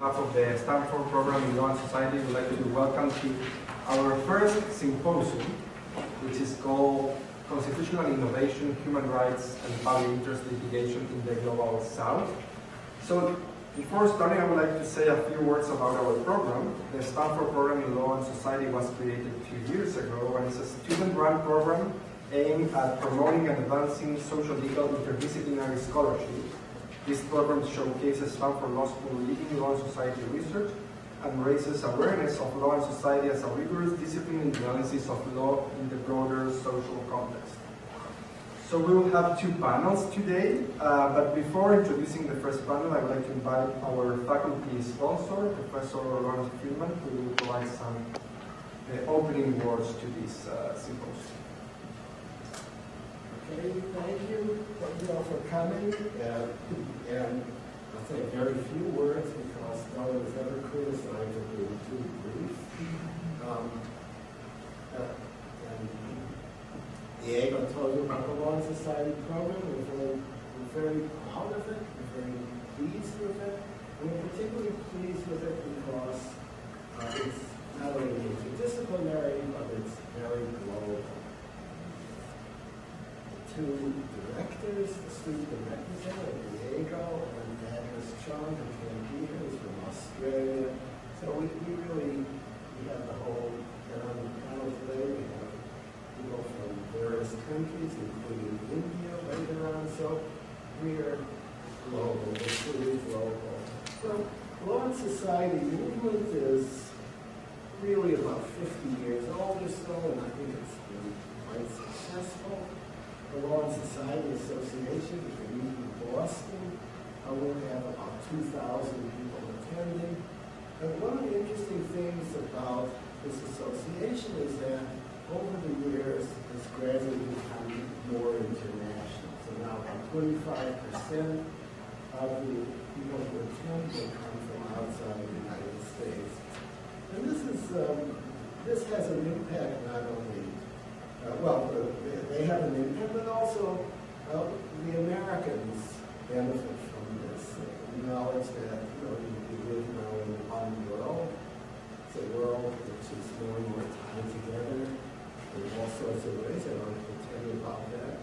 Of the Stanford Program in Law and Society, we'd like to welcome to our first symposium, which is called Constitutional Innovation, Human Rights, and Public Interest Litigation in the Global South. So, before starting, I would like to say a few words about our program. The Stanford Program in Law and Society was created 2 years ago, and it's a student-run program aimed at promoting and advancing social legal interdisciplinary scholarship. This program showcases Stanford Law School leading law and society research and raises awareness of law and society as a rigorous discipline in the analysis of law in the broader social context. So we will have two panels today, but before introducing the first panel, I would like to invite our faculty sponsor, Professor Lawrence Friedman, who will provide some opening words to this symposium. Thank you. Thank you all for coming. And I'll say very few words because no one was ever criticized for being too brief. And Diego told you about the Law and Society program. We're very proud of it. We're very pleased with it. And we're particularly pleased with it because it's not only interdisciplinary, but it's very global. Two directors, the student representative, Diego, and Dennis Chung, who came here, who's from Australia. So we have the whole, and on the panel today, we have people from various countries, including India later on. So we're global, we're truly global. So law and society movement is really about 50 years old or so, and I think it's been quite successful. The Law and Society Association is a meeting in Boston. We'll have about 2,000 people attending. And one of the interesting things about this association is that over the years, it's gradually become more international. So now about 25% of the people who attend will come from outside the United States. And this is this has an impact not only. They have an impact, but also the Americans benefit from this knowledge that we live now in one world. It's a world which is more and more tied together in all sorts of ways. I don't have to tell you about that.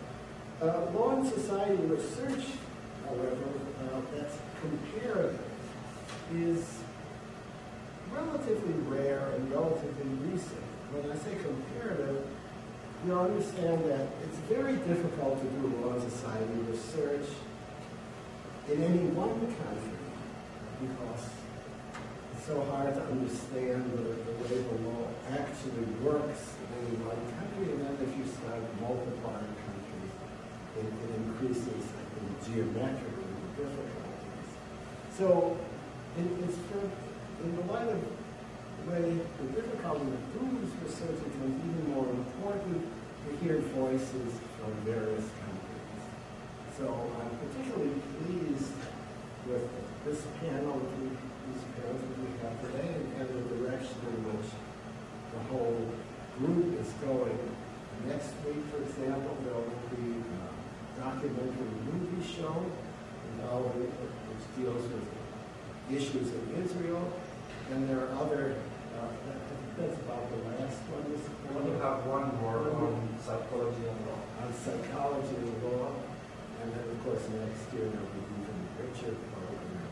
Law and society research, however, that's comparative, is relatively rare and relatively recent. When I say comparative, you'll understand that it's very difficult to do law and society research in any one country because it's so hard to understand the way the law actually works in any one country, and then if you start multiplying countries, it increases geometrically the difficulties. So in the light of the difficulty of doing this research becomes even more important to hear voices from various countries. So I'm particularly pleased with this panel, these panels that we have today, and the direction in which the whole group is going. Next week, for example, there will be a documentary movie show, which deals with issues in Israel. And there are other, that's about the last one. This we have one more on psychology and law. On psychology and law. And then, of course, next year there will be even richer program.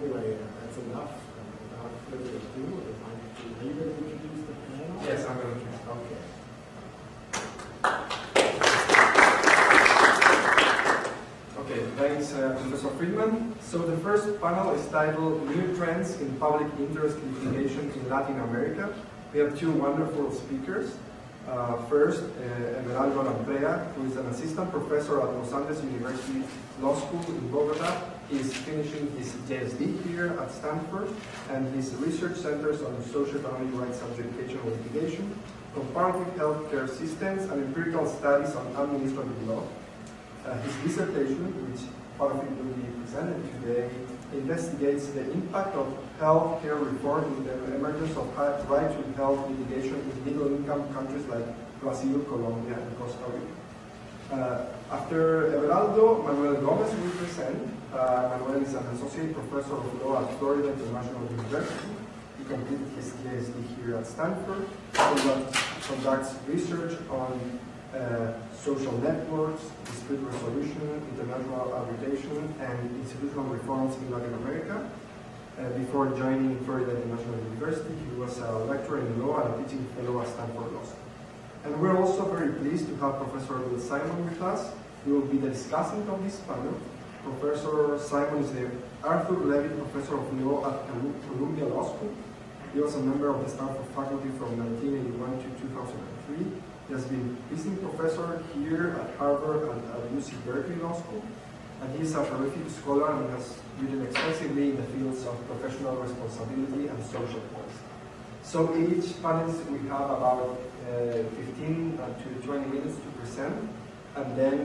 Anyway, that's enough. Without further ado, would you like to introduce the panel? Yes, I'm going to introduce. Okay. Thanks, Professor Friedman. So the first panel is titled New Trends in Public Interest Litigation in Latin America. We have two wonderful speakers. First, Everaldo Lamprea, who is an assistant professor at Los Andes University Law School in Bogota. He's finishing his PhD here at Stanford, and his research centers on socio-economic rights adjudication and litigation, comparative healthcare systems, and empirical studies on administrative law. His dissertation, which part of it will be presented today, investigates the impact of health care reform in the emergence of right to health litigation in middle-income countries like Brazil, Colombia, and Costa Rica. After Everaldo, Manuel Gomez will present Manuel is an associate professor of law at Florida International University. He completed his PhD here at Stanford. He conducts research on social networks, dispute resolution, international arbitration, and institutional reforms in Latin America. Before joining Florida International University, he was a lecturer in law and a teaching fellow at Stanford Law School. And we're also very pleased to have Professor Will Simon with us. He will be the discussant of this panel. Professor Simon is the Arthur Levy Professor of Law at Columbia Law School. He was a member of the Stanford faculty from 1981 to 2003. He has been visiting professor here at Harvard and at UC Berkeley Law School. And he is a terrific scholar and has written extensively in the fields of professional responsibility and social policy. So in each panel we have about 15 to 20 minutes to present, and then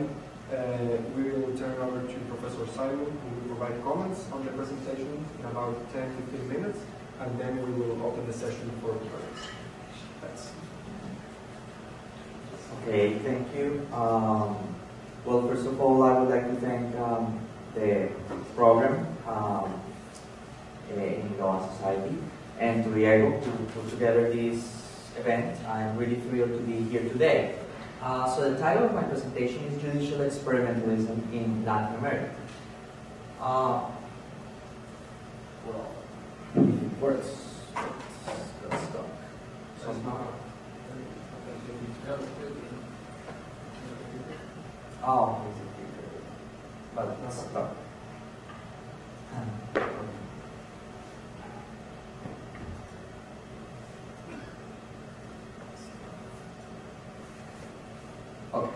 we will turn over to Professor Simon, who will provide comments on the presentation in about 10-15 minutes, and then we will open the session for questions. Thanks. Okay, thank you. Well, first of all, I would like to thank the program in Law and Society and to Diego to put together this event. I'm really thrilled to be here today. So the title of my presentation is Judicial Experimentalism in Latin America. Well, if it works, let's talk somehow. Oh, but let's talk. Okay.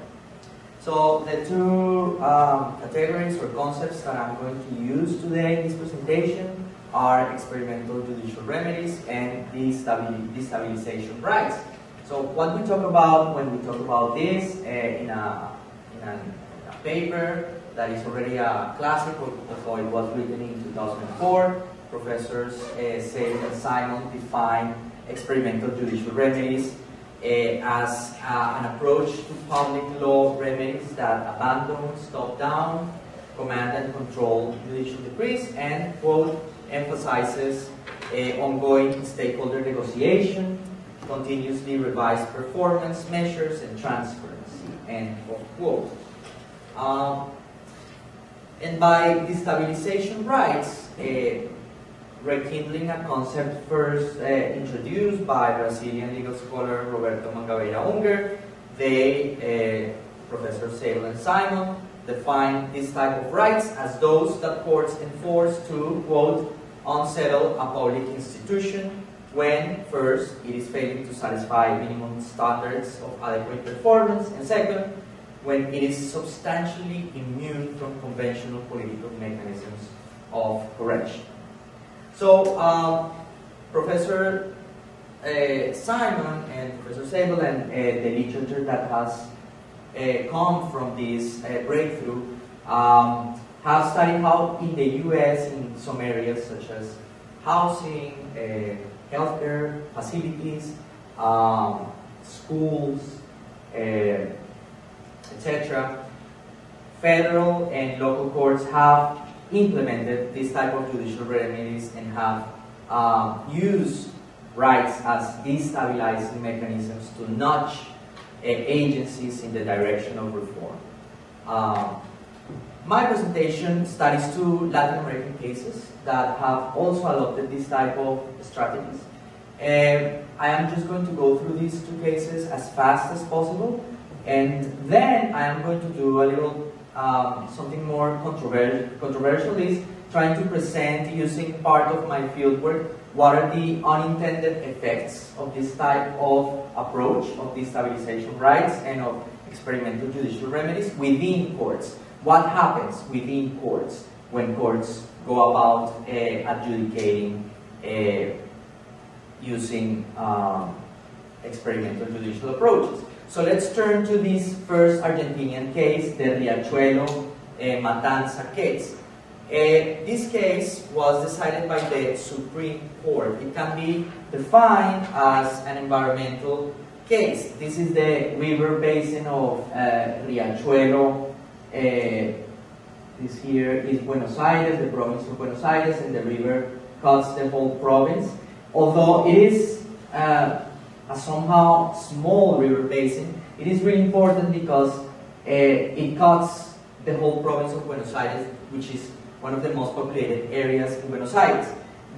So the two categories or concepts that I'm going to use today in this presentation are experimental judicial remedies and destabilization rights. So what we talk about when we talk about this in a paper that is already a classic, although it was written in 2004, professors Sabel and Simon define experimental judicial remedies as an approach to public law remedies that abandon, stop down, command and control judicial decrees, and, quote, emphasizes ongoing stakeholder negotiation, continuously revised performance measures, and transparency, end of quote. And by destabilization rights, rekindling a concept first introduced by Brazilian legal scholar Roberto Mangabeira Unger, they, Professor Sabel and Simon, define this type of rights as those that courts enforce to, quote, unsettle a public institution when, first, it is failing to satisfy minimum standards of adequate performance, and second, when it is substantially immune from conventional political mechanisms of correction. So, Professor Simon and Professor Sabel and the literature that has come from this breakthrough have studied how in the US, in some areas such as housing, healthcare facilities, schools, etc., federal and local courts have implemented this type of judicial remedies and have used rights as destabilizing mechanisms to nudge agencies in the direction of reform. My presentation studies two Latin American cases that have also adopted this type of strategies. I am just going to go through these two cases as fast as possible, and then I am going to do a little something more controversial is trying to present, using part of my fieldwork, what are the unintended effects of this type of approach of destabilization rights and of experimental judicial remedies within courts. What happens within courts when courts go about adjudicating using experimental judicial approaches? So let's turn to this first Argentinian case, the Riachuelo Matanza case. This case was decided by the Supreme Court. It can be defined as an environmental case. This is the river basin of Riachuelo is here is Buenos Aires, the province of Buenos Aires, and the river cuts the whole province. Although it is a somehow small river basin, it is really important because it cuts the whole province of Buenos Aires, which is one of the most populated areas in Buenos Aires.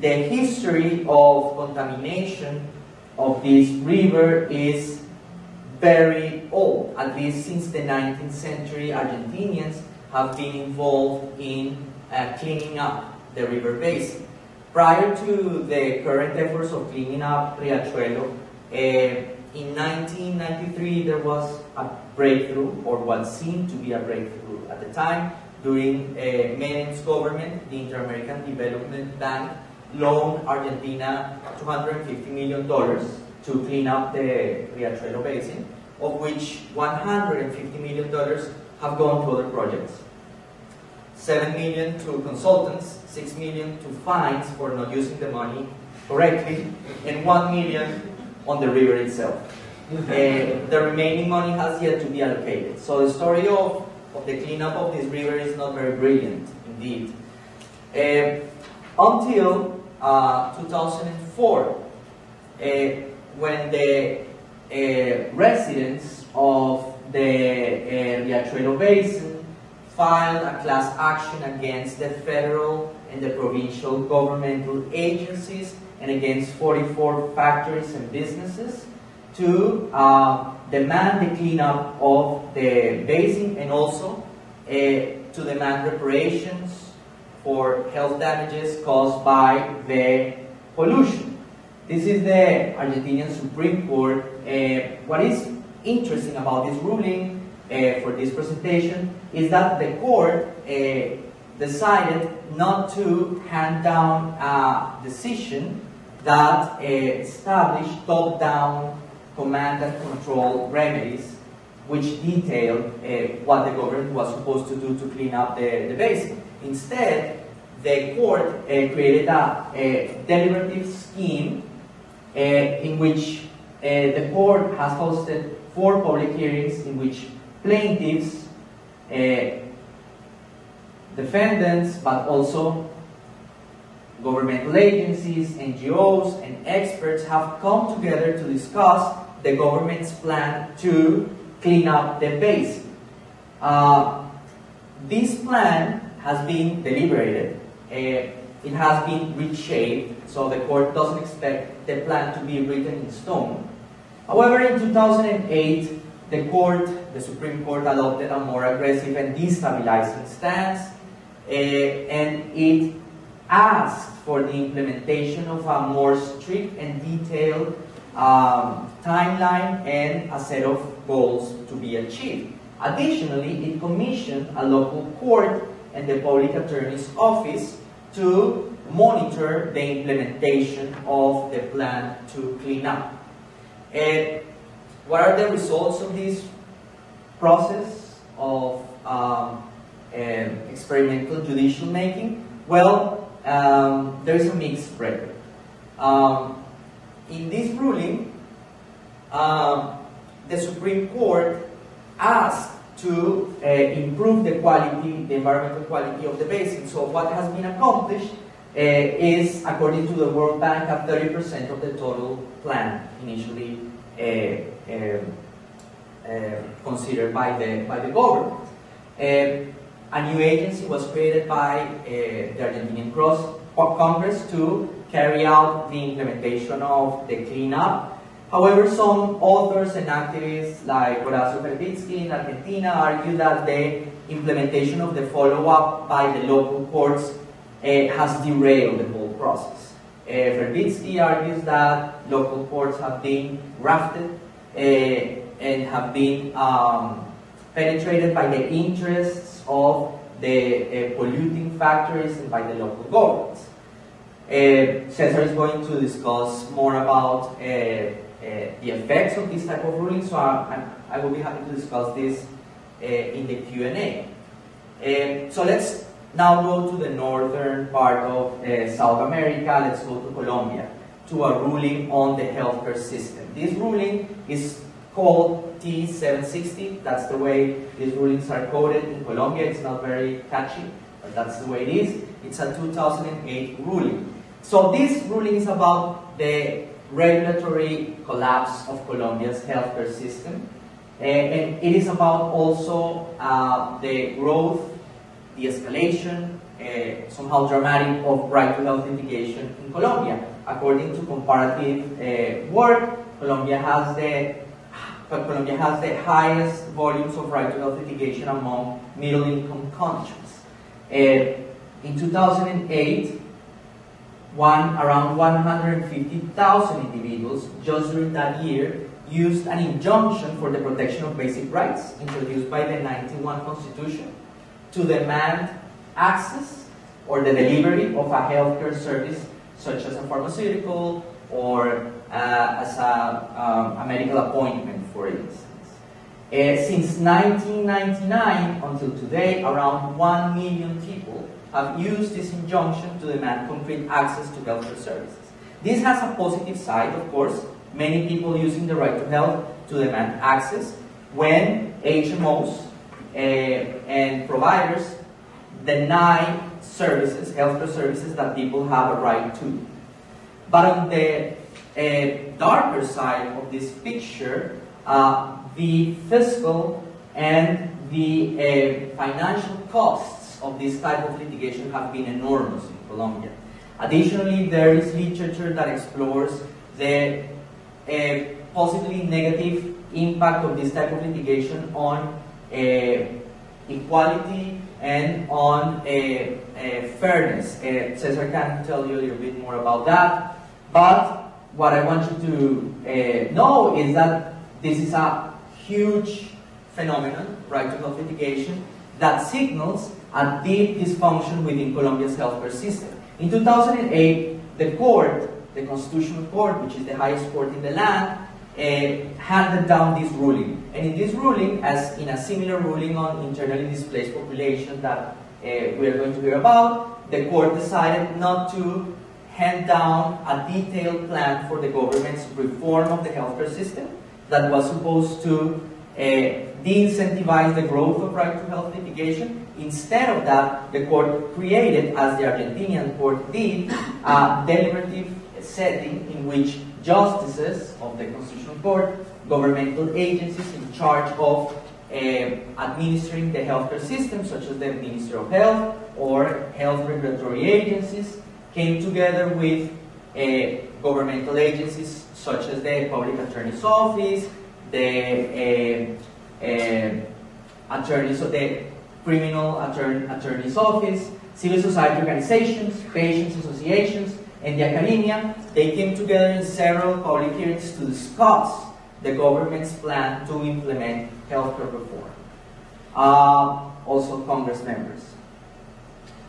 The history of contamination of this river is very old. At least since the 19th century, Argentinians have been involved in cleaning up the river basin. Prior to the current efforts of cleaning up Riachuelo, in 1993 there was a breakthrough, or what seemed to be a breakthrough at the time, during Menem's government. The Inter-American Development Bank loaned Argentina $250 million to clean up the Riachuelo Basin, of which $150 million have gone to other projects, $7 million to consultants, $6 million to fines for not using the money correctly, and $1 million on the river itself. The remaining money has yet to be allocated. So the story of the cleanup of this river is not very brilliant, indeed. Until 2004, when the residents of the Riachuelo Basin filed a class action against the federal and the provincial governmental agencies and against 44 factories and businesses to demand the cleanup of the basin, and also to demand reparations for health damages caused by the pollution. This is the Argentinian Supreme Court. What is interesting about this ruling for this presentation is that the court decided not to hand down a decision that established top-down command and control remedies which detailed what the government was supposed to do to clean up the basin. Instead, the court created a deliberative scheme in which the court has hosted 4 public hearings in which plaintiffs, defendants, but also governmental agencies, NGOs, and experts have come together to discuss the government's plan to clean up the basin. This plan has been deliberated. It has been reshaped, so the court doesn't expect the plan to be written in stone. However, in 2008, the Supreme Court adopted a more aggressive and destabilizing stance, and it asked for the implementation of a more strict and detailed timeline and a set of goals to be achieved. Additionally, it commissioned a local court and the public attorney's office to monitor the implementation of the plan to clean up. What are the results of this process of experimental judicial making? Well, there is a mixed record. In this ruling, the Supreme Court asked to improve the quality, the environmental quality of the basin. So what has been accomplished is, according to the World Bank, at 30% of the total plan initially considered by the government. A new agency was created by the Argentinian Congress to carry out the implementation of the cleanup. However, some authors and activists like Horacio Verbitsky in Argentina argue that the implementation of the follow-up by the local courts has derailed the whole process. Verbitsky argues that local courts have been grafted and have been penetrated by the interests of the polluting factories and by the local governments. Cesar is going to discuss more about the effects of this type of ruling, so I will be happy to discuss this in the Q&A. So let's now go to the northern part of South America. Let's go to Colombia, to a ruling on the healthcare system. This ruling is called T760. That's the way these rulings are coded in Colombia. It's not very catchy, but that's the way it is. It's a 2008 ruling. So this ruling is about the regulatory collapse of Colombia's healthcare system. And it is about also the growth, the escalation, somehow dramatic, of right to health litigation in Colombia. According to comparative work, Colombia has the highest volumes of right to health litigation among middle-income countries. In 2008, around 150,000 individuals just during that year used an injunction for the protection of basic rights introduced by the 1991 Constitution to demand access or the delivery of a healthcare service such as a pharmaceutical or as a medical appointment, for instance. Since 1999 until today, around 1 million people have used this injunction to demand concrete access to healthcare services. This has a positive side, of course. Many people using the right to health to demand access when HMOs and providers deny services, healthcare services that people have a right to. But on the darker side of this picture, the fiscal and the financial costs of this type of litigation have been enormous in Colombia. Additionally, there is literature that explores the possibly negative impact of this type of litigation on equality and on fairness. Cesar can tell you a little bit more about that. But what I want you to know is that this is a huge phenomenon, right to health litigation, that signals a deep dysfunction within Colombia's healthcare system. In 2008, the Constitutional Court, which is the highest court in the land, handed down this ruling. And in this ruling, as in a similar ruling on internally displaced population that we are going to hear about, the court decided not to hand down a detailed plan for the government's reform of the healthcare system that was supposed to de-incentivize the growth of right to health litigation. Instead of that, the court created, as the Argentinian court did, a deliberative setting in which justices of the Constitutional Court, governmental agencies in charge of administering the healthcare system, such as the Ministry of Health or health regulatory agencies, came together with governmental agencies such as the Public Attorney's Office, the Criminal Attorney's Office, civil society organizations, patients' associations, and the academia. They came together in several public hearings to discuss the government's plan to implement healthcare reform. Also Congress members.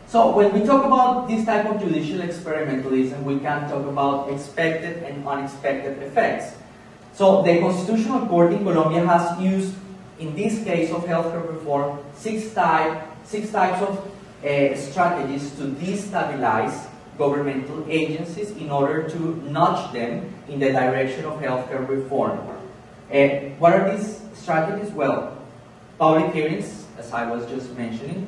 So when we talk about this type of judicial experimentalism, we can talk about expected and unexpected effects. So the Constitutional Court in Colombia has used, in this case of healthcare reform, six types of strategies to destabilize governmental agencies in order to nudge them in the direction of healthcare reform. What are these strategies? Well, public hearings, as I was just mentioning,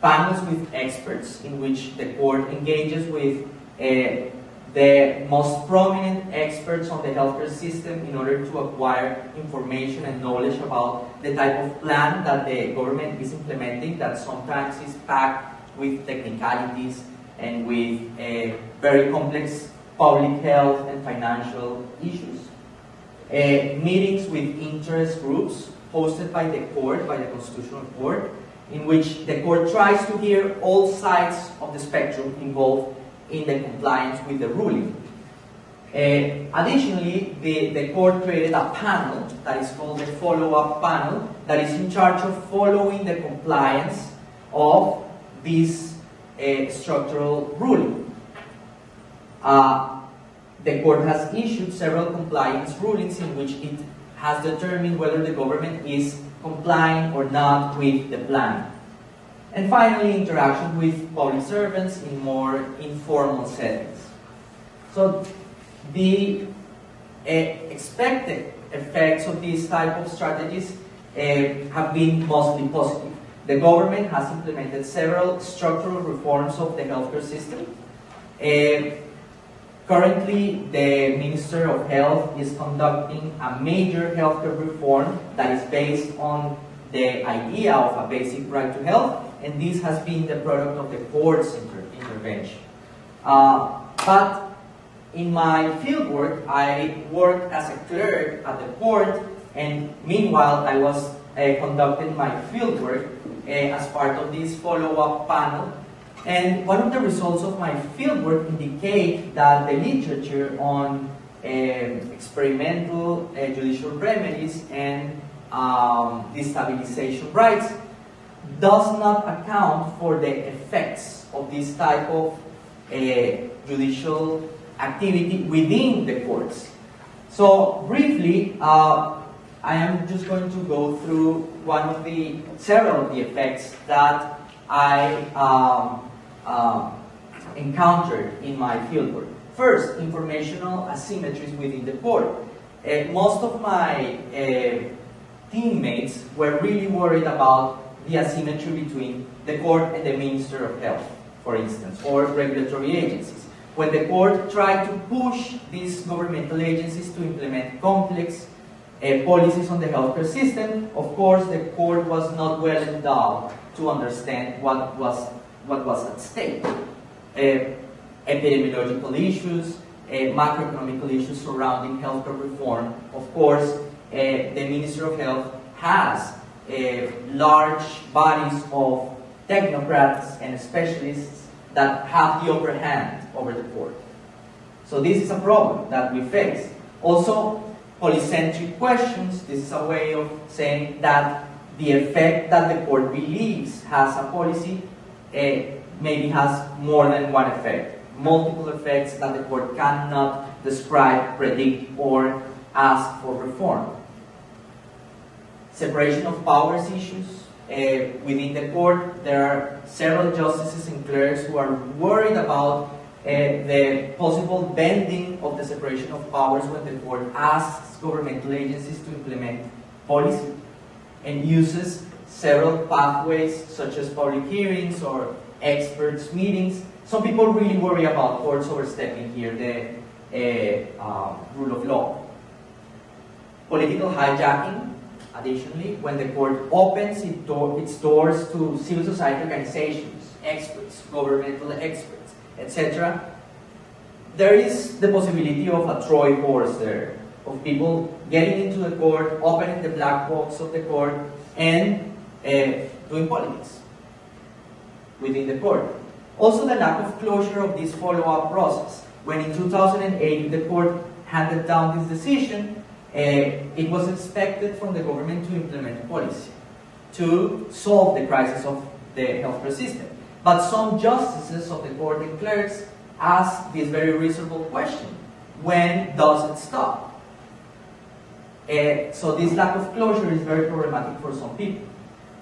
panels with experts in which the court engages with the most prominent experts on the healthcare system in order to acquire information and knowledge about the type of plan that the government is implementing that sometimes is packed with technicalities and with very complex public health and financial issues. Meetings with interest groups hosted by the court, by the Constitutional Court, in which the court tries to hear all sides of the spectrum involved in the compliance with the ruling. Additionally, the court created a panel that is called the follow-up panel that is in charge of following the compliance of these a structural ruling. The court has issued several compliance rulings in which it has determined whether the government is complying or not with the plan. And finally, interaction with public servants in more informal settings. So the expected effects of these type of strategies have been mostly positive. The government has implemented several structural reforms of the healthcare system. Currently, the Minister of Health is conducting a major healthcare reform that is based on the idea of a basic right to health, and this has been the product of the court's intervention. But in my fieldwork, I worked as a clerk at the court, and meanwhile, I was conducting my fieldwork as part of this follow-up panel. And one of the results of my fieldwork indicate that the literature on experimental judicial remedies and destabilization rights does not account for the effects of this type of judicial activity within the courts. So briefly, I am just going to go through one of the several of the effects that I encountered in my fieldwork. First, informational asymmetries within the court. Most of my teammates were really worried about the asymmetry between the court and the Minister of Health, for instance, or regulatory agencies. When the court tried to push these governmental agencies to implement complex policies on the healthcare system, of course, the court was not well endowed to understand what was at stake. Epidemiological issues, macroeconomic issues surrounding healthcare reform. Of course, the Minister of Health has large bodies of technocrats and specialists that have the upper hand over the court. So this is a problem that we face. Also, polycentric questions. This is a way of saying that the effect that the court believes has a policy maybe has more than one effect. Multiple effects that the court cannot describe, predict, or ask for reform. Separation of powers issues. Within the court, there are several justices and clerks who are worried about the possible bending of the separation of powers when the court asks governmental agencies to implement policy and uses several pathways such as public hearings or experts meetings. Some people really worry about courts overstepping here the rule of law. Political hijacking, additionally, when the court opens its doors to civil society organizations, experts, governmental experts, etc. There is the possibility of a Troy horse there, of people getting into the court, opening the black box of the court, and doing politics within the court. Also the lack of closure of this follow-up process. When in 2008 the court handed down this decision, it was expected from the government to implement policy, to solve the crisis of the healthcare system. But some justices of the court and clerks ask this very reasonable question: when does it stop? So this lack of closure is very problematic for some people.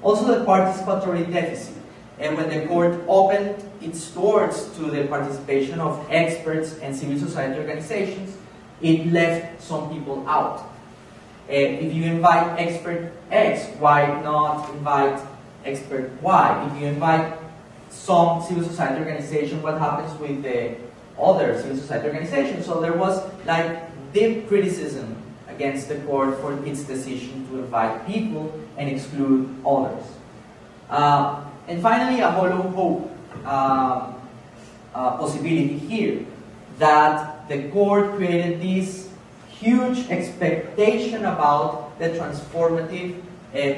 Also the participatory deficit. And when the court opened its doors to the participation of experts and civil society organizations, it left some people out. If you invite expert X, why not invite expert Y? If you invite some civil society organization, what happens with the other civil society organizations? So there was like deep criticism against the court for its decision to invite people and exclude others. And finally, a hollow hope possibility here, that the court created this huge expectation about the transformative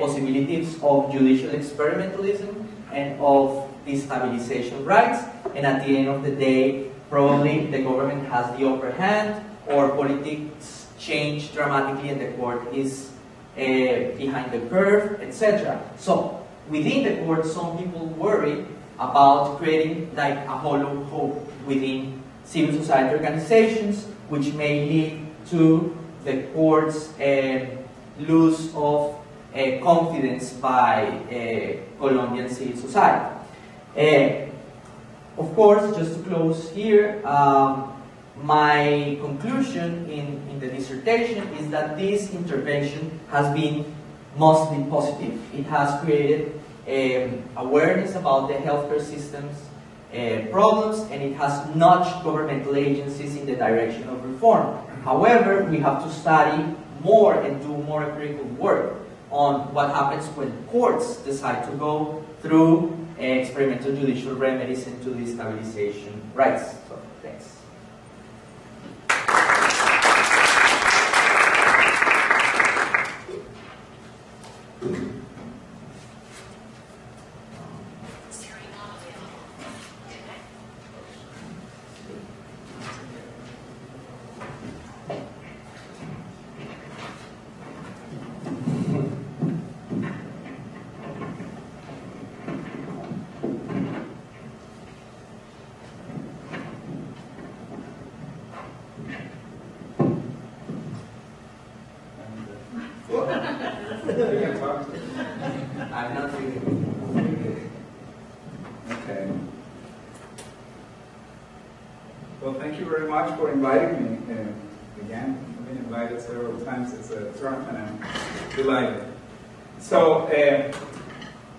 possibilities of judicial experimentalism and of destabilization rights, and at the end of the day, probably the government has the upper hand, or politics change dramatically and the court is behind the curve, etc. So within the court, some people worry about creating like a hollow hope within civil society organizations, which may lead to the court's loss of confidence by Colombian civil society. Of course, just to close here, My conclusion in the dissertation is that this intervention has been mostly positive. It has created awareness about the healthcare system's problems, and it has nudged governmental agencies in the direction of reform. However, we have to study more and do more empirical work on what happens when courts decide to go through experimental judicial remedies and to destabilization rights. So, thanks.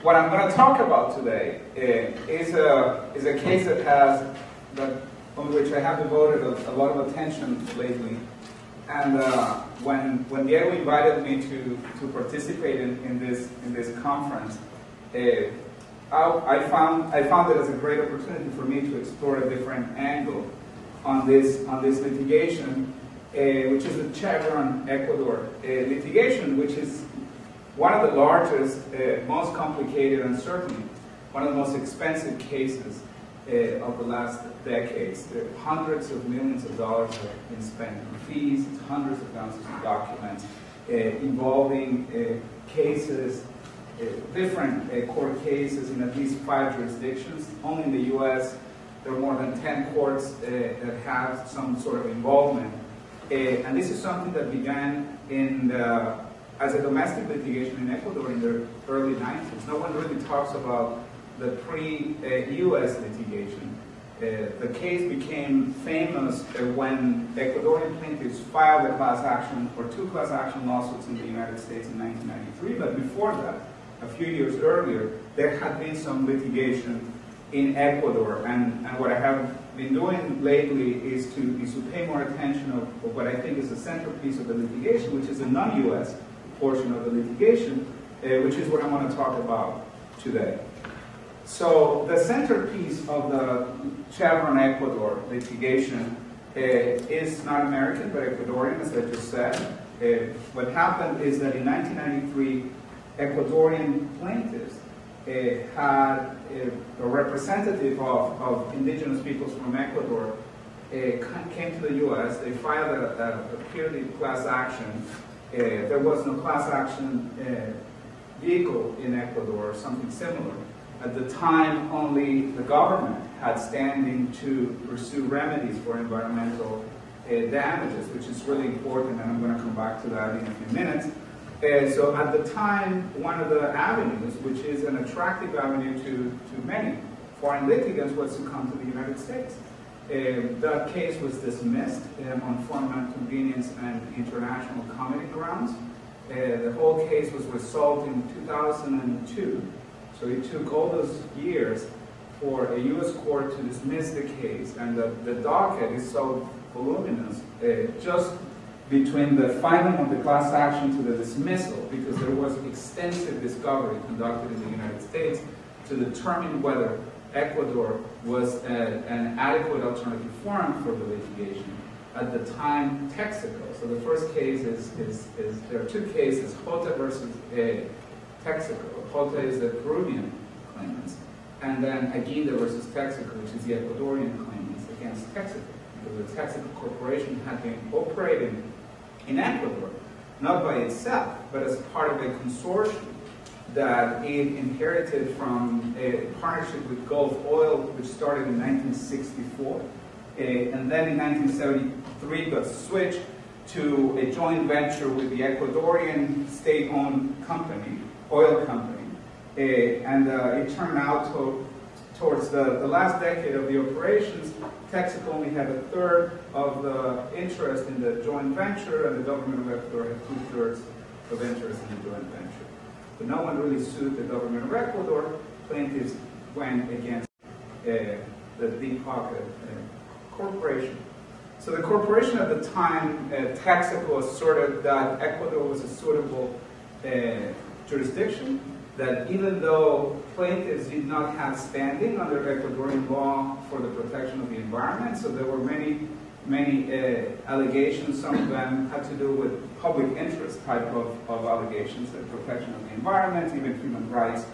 What I'm going to talk about today is a case on which I have devoted a lot of attention lately. And when Diego invited me to participate in this conference, I found it as a great opportunity for me to explore a different angle on this litigation, which is the Chevron Ecuador litigation, which is one of the largest, most complicated, and certainly one of the most expensive cases of the last decades. There are hundreds of millions of dollars that have been spent on fees, hundreds of thousands of documents involving cases, different court cases in at least 5 jurisdictions. Only in the US, there are more than 10 courts that have some sort of involvement. And this is something that began as a domestic litigation in Ecuador in the early 90s. No one really talks about the pre-US litigation. The case became famous when Ecuadorian plaintiffs filed a class action or 2 class action lawsuits in the United States in 1993, but before that, a few years earlier, there had been some litigation in Ecuador. And what I have been doing lately is to pay more attention of what I think is the centerpiece of the litigation, which is the non-US portion of the litigation, which is what I want to talk about today. So the centerpiece of the Chevron Ecuador litigation is not American, but Ecuadorian, as I just said. What happened is that in 1993, Ecuadorian plaintiffs had a representative of indigenous peoples from Ecuador came to the U.S. They filed a purely class action. There was no class action vehicle in Ecuador or something similar. At the time, only the government had standing to pursue remedies for environmental damages, which is really important, and I'm going to come back to that in a few minutes. So at the time, one of the avenues, which is an attractive avenue to many foreign litigants, was to come to the United States. That case was dismissed on formal convenience and international comedy grounds. The whole case was resolved in 2002. So it took all those years for a U.S. court to dismiss the case. And the docket is so voluminous, just between the filing of the class action to the dismissal, because there was extensive discovery conducted in the United States to determine whether Ecuador was an adequate alternative forum for the litigation. At the time, Texaco. So the first case is there are 2 cases, Jota versus Texaco. Jota is the Peruvian claimants, and then Aguila versus Texaco, which is the Ecuadorian claimants against Texaco. Because the Texaco Corporation had been operating in Ecuador, not by itself, but as part of a consortium that it inherited from a partnership with Gulf Oil, which started in 1964, and then in 1973 got switched to a joint venture with the Ecuadorian state-owned company, oil company, and it turned out towards the last decade of the operations, Texaco only had a third of the interest in the joint venture, and the government of Ecuador had 2/3 of interest in the joint venture. But no one really sued the government of Ecuador. Plaintiffs went against the deep pocket corporation. So the corporation at the time, Texaco, asserted that Ecuador was a suitable jurisdiction, that even though plaintiffs did not have standing under Ecuadorian law for the protection of the environment, so there were many allegations, some of them had to do with public interest type of allegations, the protection of the environment, even human rights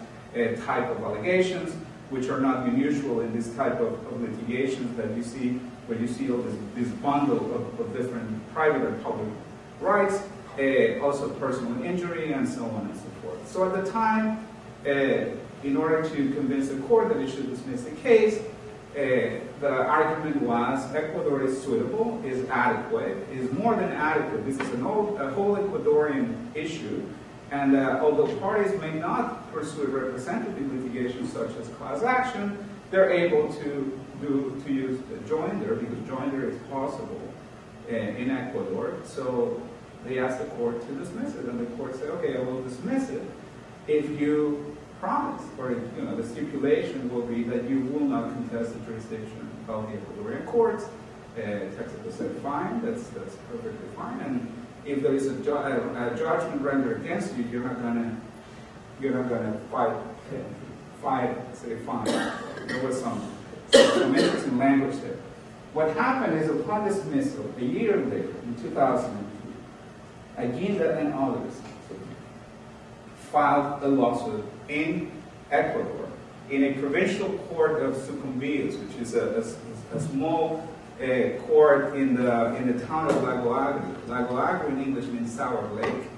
type of allegations, which are not unusual in this type of litigations that you see, when you see all this bundle of different private and public rights, also personal injury, and so on and so forth. So at the time, in order to convince the court that it should dismiss the case, the argument was Ecuador is suitable, is adequate, is more than adequate. This is a whole Ecuadorian issue, and although parties may not pursue representative litigation such as class action, they're able to use the joinder, because joinder is possible in Ecuador. So they asked the court to dismiss it, and the court said, okay, I will dismiss it if you promise, or if, you know, the stipulation will be that you will not contest the jurisdiction of the Ecuadorian courts. Texaco said, fine, that's perfectly fine, and if there is a judgment rendered against you, you're not gonna fight, say fine. There was some interesting language there. What happened is, upon dismissal, a year later, in 2002, Aguinda and others filed a lawsuit in Ecuador in a provincial court of Sucumbíos, which is a small court in the town of Lago Agrio. Lago Agrio in English means Sour Lake,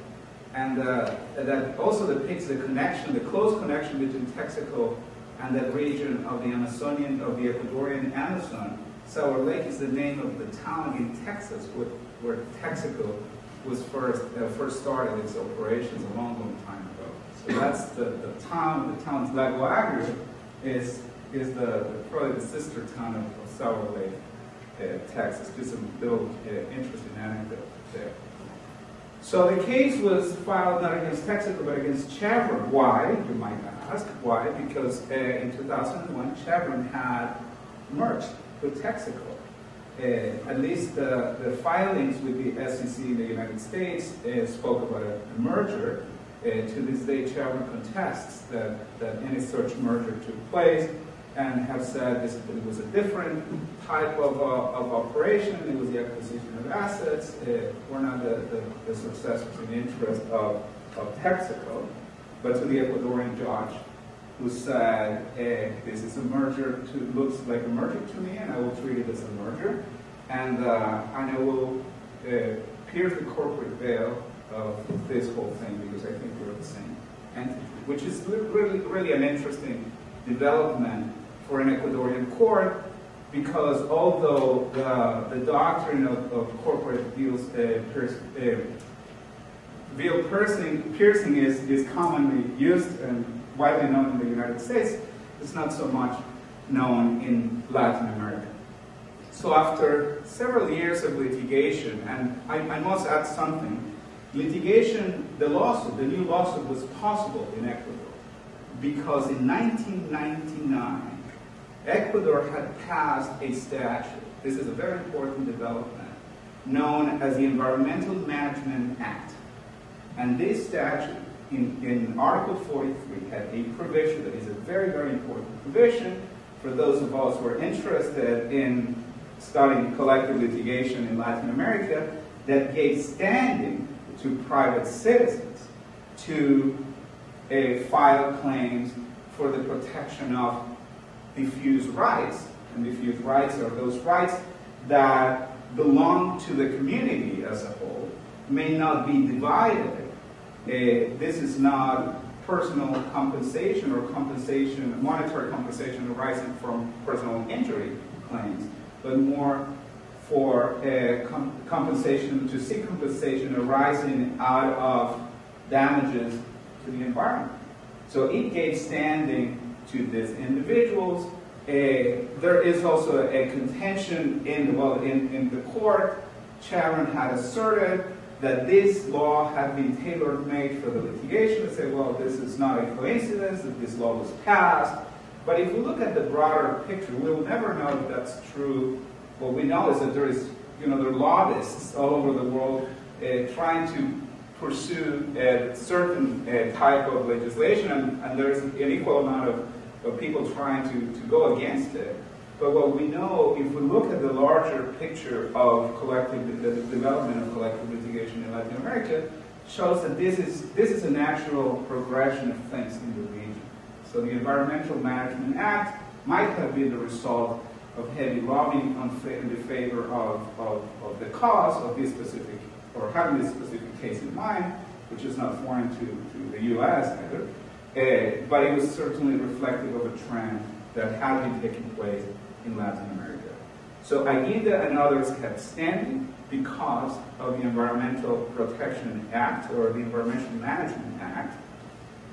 and that also depicts the connection, the close connection between Texaco and that region of the Amazonian, of the Ecuadorian Amazon. Sour Lake is the name of the town in Texas where Texaco was first started its operations a long, long time ago. So that's the town's Lago Agrio is probably the sister town of Sour Lake, Texas. Just a little interesting anecdote there. So the case was filed not against Texaco but against Chevron. Why, you might ask? Why? Because in 2001 Chevron had merged with Texaco. At least the filings with the SEC in the United States spoke about a merger. To this day, Chevron contests that any such merger took place, and have said this, it was a different type of operation. It was the acquisition of assets. We're not the successors in interest of Texaco, but to the Ecuadorian judge, who said, this is a merger, looks like a merger to me, and I will treat it as a merger, and I will pierce the corporate veil of this whole thing, because I think we're the same entity, which is really, really an interesting development for an Ecuadorian court, because although the doctrine of corporate deals veil piercing is commonly used and widely known in the United States, it's not so much known in Latin America. So after several years of litigation, and I must add something, litigation, the new lawsuit was possible in Ecuador, because in 1999, Ecuador had passed a statute, this is a very important development, known as the Environmental Management Act. And this statute, in Article 43, had a provision that is a very, very important provision for those of us who are interested in studying collective litigation in Latin America, that gave standing to private citizens to file claims for the protection of diffuse rights. And diffuse rights are those rights that belong to the community as a whole, may not be divided. This is not personal compensation or monetary compensation arising from personal injury claims, but more for compensation, to seek compensation arising out of damages to the environment. So it gave standing to these individuals there is also a contention in, well, in the court. Chevron had asserted that this law had been tailor-made for the litigation. They say, well, this is not a coincidence that this law was passed. But if we look at the broader picture, we'll never know if that's true. What we know is that there is, you know, there are lobbyists all over the world trying to pursue a certain type of legislation, and there's an equal amount of people trying to go against it. But what we know, if we look at the larger picture of collective, the development of collective litigation in Latin America, shows that this is a natural progression of things in the region. So the Environmental Management Act might have been the result of heavy lobbying in favor of the cause of this specific, or having this specific case in mind, which is not foreign to the US either, but it was certainly reflective of a trend that had been taking place in Latin America. So AIDA and others kept standing because of the Environmental Protection Act, or the Environmental Management Act.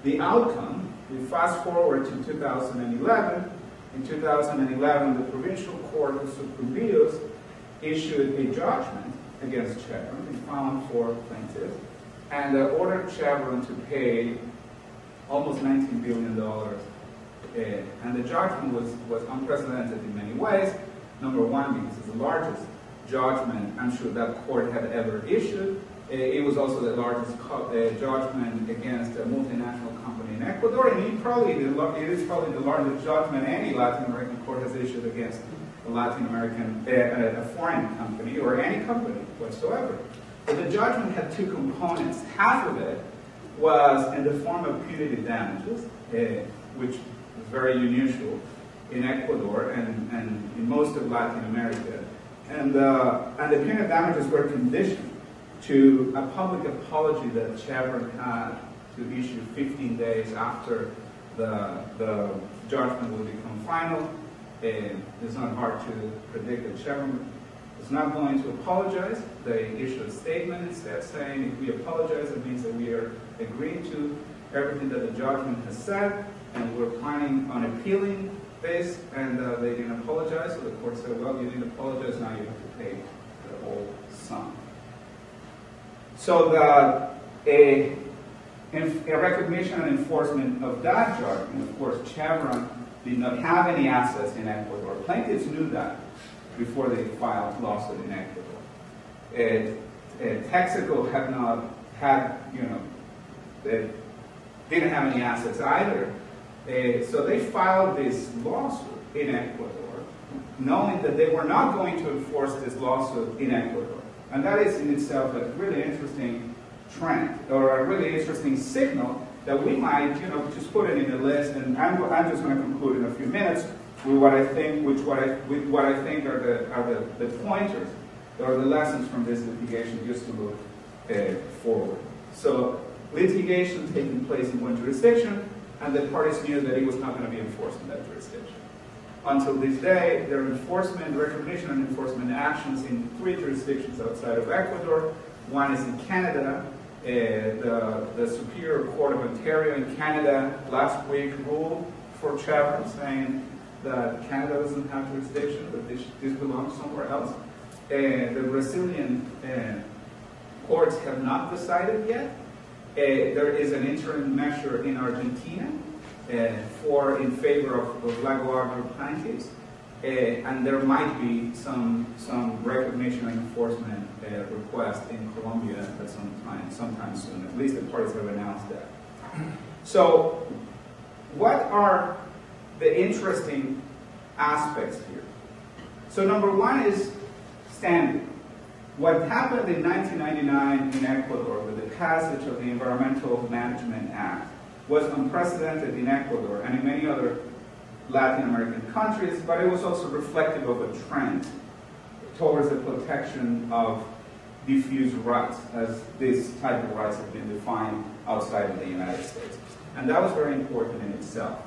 The outcome, we fast forward to 2011. In 2011, the Provincial Court of Sucumbíos issued a judgment against Chevron. It found 4 plaintiffs, and ordered Chevron to pay almost $19 billion. And the judgment was unprecedented in many ways. Number one, because it's the largest judgment I'm sure that court had ever issued. It was also the largest judgment against a multinational company in Ecuador, and it is probably the largest judgment any Latin American court has issued against a Latin American, a foreign company, or any company whatsoever. But the judgment had 2 components. Half of it was in the form of punitive damages, which was very unusual in Ecuador and in most of Latin America. And the punitive damages were conditioned to a public apology that Chevron had to issue 15 days after the judgment would become final. It's not hard to predict that Chevron is not going to apologize. They issued a statement instead saying, if we apologize, it means that we are agreeing to everything that the judgment has said, and we're planning on appealing this, and they didn't apologize, so the court said, well, you didn't apologize, now you have to pay the whole sum. So a recognition and enforcement of that judgment, of course, Chevron did not have any assets in Ecuador. Plaintiffs knew that before they filed lawsuit in Ecuador. Texaco had not had, you know, they didn't have any assets either. So they filed this lawsuit in Ecuador, knowing that they were not going to enforce this lawsuit in Ecuador. And that is in itself a really interesting trend, or a really interesting signal that we might, you know, just put it in the list. And I'm just going to conclude in a few minutes with what I think, with what I think are the pointers, or the lessons from this litigation, just to look forward. So litigation taking place in one jurisdiction, and the parties knew that it was not going to be enforced in that jurisdiction. Until this day, their enforcement, recognition and enforcement actions in 3 jurisdictions outside of Ecuador. One is in Canada. The Superior Court of Ontario in Canada last week ruled for Chevron, saying that Canada doesn't have jurisdiction, that this belongs somewhere else. The Brazilian courts have not decided yet. There is an interim measure in Argentina in favor of Lago Agrio plaintiffs, and there might be some recognition and enforcement request in Colombia at sometime soon. At least the parties have announced that. So, what are the interesting aspects here? So, number one is standing. What happened in 1999 in Ecuador with the passage of the Environmental Management Act was unprecedented in Ecuador and in many other Latin American countries, but it was also reflective of a trend towards the protection of diffuse rights, as this type of rights have been defined outside of the United States. And that was very important in itself.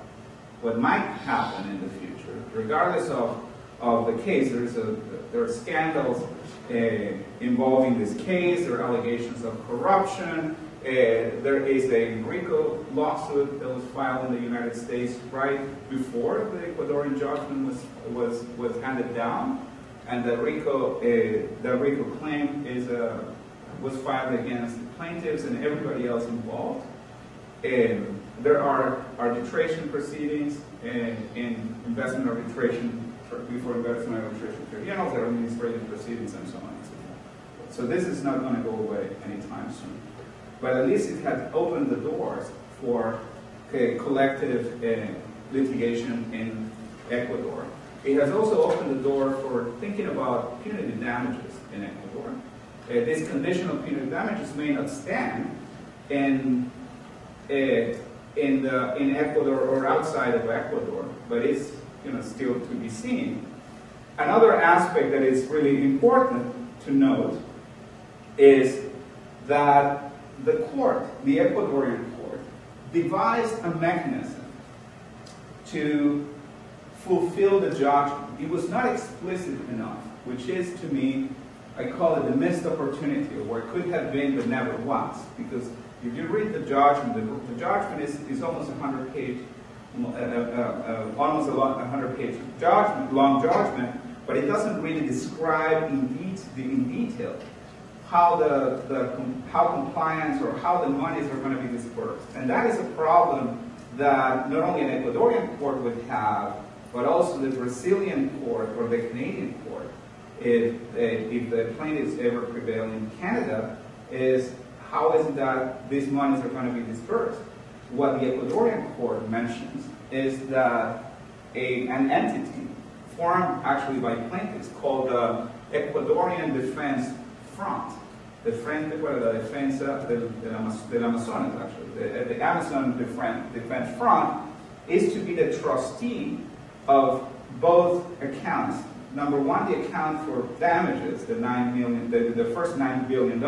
What might happen in the future, regardless of of the case. There are scandals involving this case. There are allegations of corruption. There is a RICO lawsuit that was filed in the United States right before the Ecuadorian judgment was handed down, and the RICO claim was filed against the plaintiffs and everybody else involved. There are arbitration proceedings in investment arbitration before investment arbitration tribunals. There are administrative proceedings and so on and so forth. So this is not going to go away anytime soon. But at least it had opened the doors for collective litigation in Ecuador. It has also opened the door for thinking about punitive damages in Ecuador. This conditional punitive damages may not stand in Ecuador or outside of Ecuador, but it's still to be seen. Another aspect that is really important to note is that the court, the Ecuadorian court, devised a mechanism to fulfill the judgment. It was not explicit enough, which is, to me, I call it the missed opportunity, or it could have been but never was. Because if you read the judgment, the judgment is almost 100-page, almost a 100-page judgment, long judgment, but it doesn't really describe in detail how how compliance or how the monies are going to be dispersed. And that is a problem that not only an Ecuadorian court would have, but also the Brazilian court or the Canadian court, if the plaintiffs ever prevail in Canada, is how is it that these monies are going to be dispersed? What the Ecuadorian court mentions is that an entity formed actually by plaintiffs called the Ecuadorian Defense Front, the Frente para la Defensa del Amazonas, actually, the Amazon Defense Front, is to be the trustee of both accounts. Number one, the account for damages, the first $9 billion,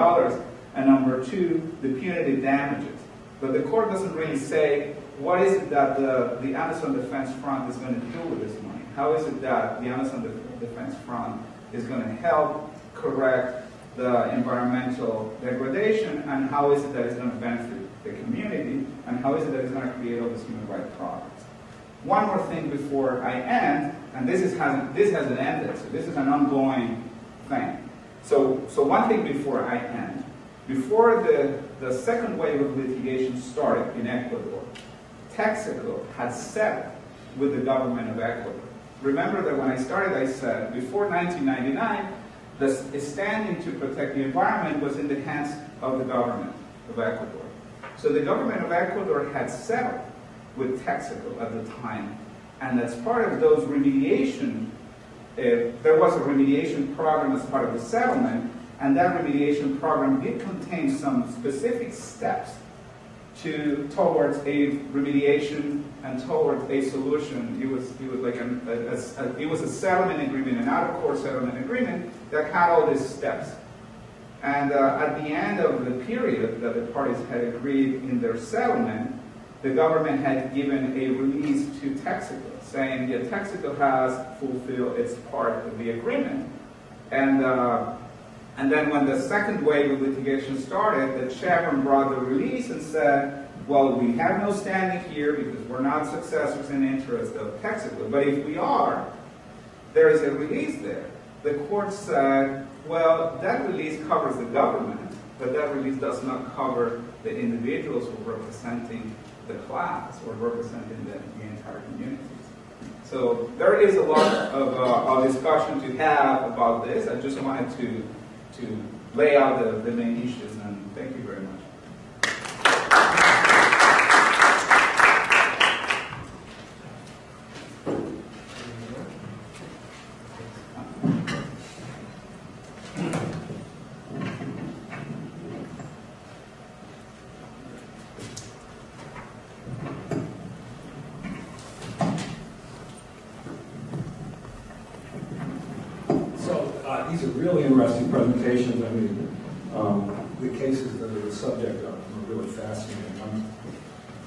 and number two, the punitive damages. But the court doesn't really say what is it that the Amazon Defense Front is going to do with this money. How is it that the Amazon Defense Front is going to help correct the environmental degradation, and how is it that it's going to benefit the community, and how is it that it's going to create all these human rights products? One more thing before I end, and this hasn't ended, so this is an ongoing thing. So one thing before I end, before the second wave of litigation started in Ecuador, Texaco had settled with the government of Ecuador. Remember that when I started, I said before 1999, the standing to protect the environment was in the hands of the government of Ecuador. So the government of Ecuador had settled with Texaco at the time, and as part of those remediation, there was a remediation program as part of the settlement, and that remediation program did contain some specific steps towards a remediation and towards a solution. It was a settlement agreement, an out-of-court settlement agreement that had all these steps. And at the end of the period that the parties had agreed in their settlement, the government had given a release to Texaco, saying that Texaco has fulfilled its part of the agreement. And then when the second wave of litigation started, the Chevron brought the release and said, well, we have no standing here because we're not successors in interest of Texaco. But if we are, there is a release there. The court said, well, that release covers the government, but that release does not cover the individuals who are representing the class or representing the entire community. So there is a lot of discussion to have about this. I just wanted to lay out the main issues, and thank you very much. These are really interesting presentations. I mean, the cases that are the subject of them are really fascinating. I'm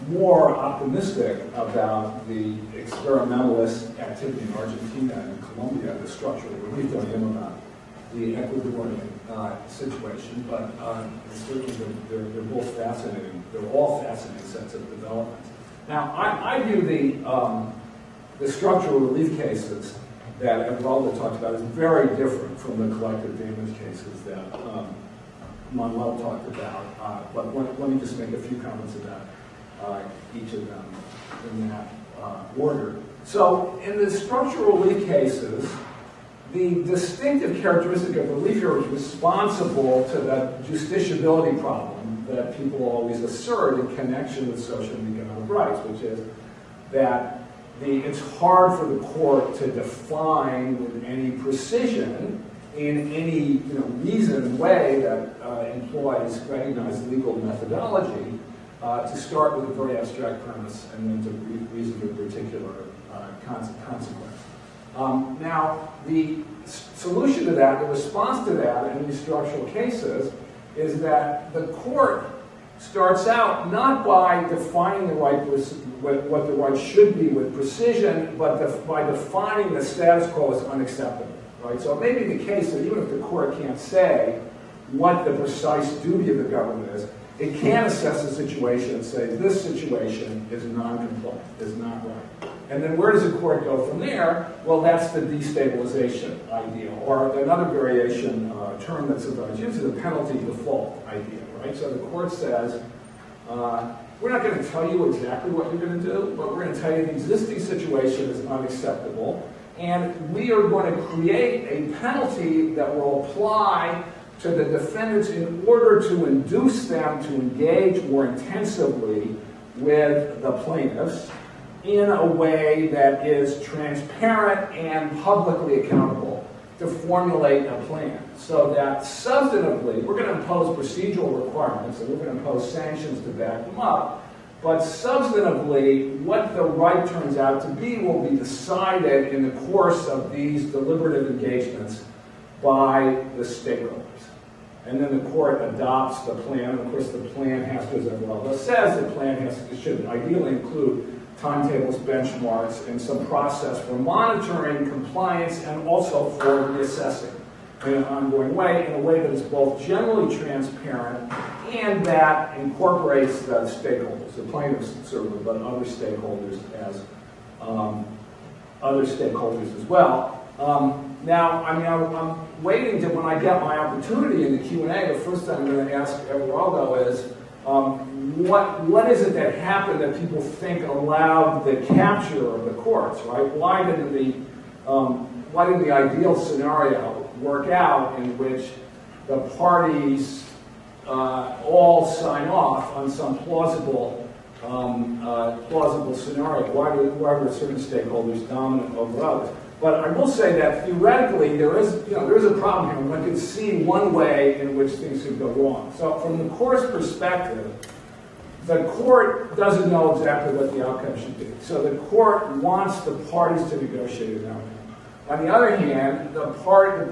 more optimistic about the experimentalist activity in Argentina and Colombia, the structural relief on him about the Ecuadorian situation, but certainly they're both fascinating. They're all fascinating sets of developments. Now, I view the structural relief cases that Everaldo talked about is very different from the collective damage cases that Manuel talked about. But let me just make a few comments about each of them in that order. So in the structural relief cases, the distinctive characteristic of relief here is responsible to the justiciability problem that people always assert in connection with social and economic rights, which is that it's hard for the court to define with any precision in any reasoned way that employs recognized legal methodology to start with a very abstract premise and then to reason to a particular consequence. Now, the solution to that, the response to that in these structural cases, is that the court starts out not by defining the right, what the right should be with precision, but by defining the status quo as unacceptable. Right? So it may be the case that even if the court can't say what the precise duty of the government is, it can assess the situation and say, this situation is non-compliant, is not right. And then where does the court go from there? Well, that's the destabilization idea, or another variation term that's about used, the penalty default idea, right? So the court says, we're not going to tell you exactly what you're going to do, but we're going to tell you the existing situation is unacceptable, and we are going to create a penalty that will apply to the defendants in order to induce them to engage more intensively with the plaintiffs in a way that is transparent and publicly accountable to formulate a plan. So that substantively, we're going to impose procedural requirements and we're going to impose sanctions to back them up, but substantively, what the right turns out to be will be decided in the course of these deliberative engagements by the stakeholders. And then the court adopts the plan. And of course, the plan has to, as Everaldo says, the plan has to, should ideally include timetables, benchmarks, and some process for monitoring compliance and also for reassessing in an ongoing way, in a way that is both generally transparent and that incorporates the stakeholders, the plaintiffs certainly, but other stakeholders as well. Now, I mean, I'm waiting to when I get my opportunity in the Q&A. The first thing I'm going to ask Everaldo is, what is it that happened that people think allowed the capture of the courts, right? Why did the ideal scenario work out in which the parties all sign off on some plausible scenario? Why were certain stakeholders dominant over others? But I will say that theoretically there is a problem here. One can see one way in which things could go wrong. So from the court's perspective, the court doesn't know exactly what the outcome should be. So the court wants the parties to negotiate an outcome. On the other hand, the court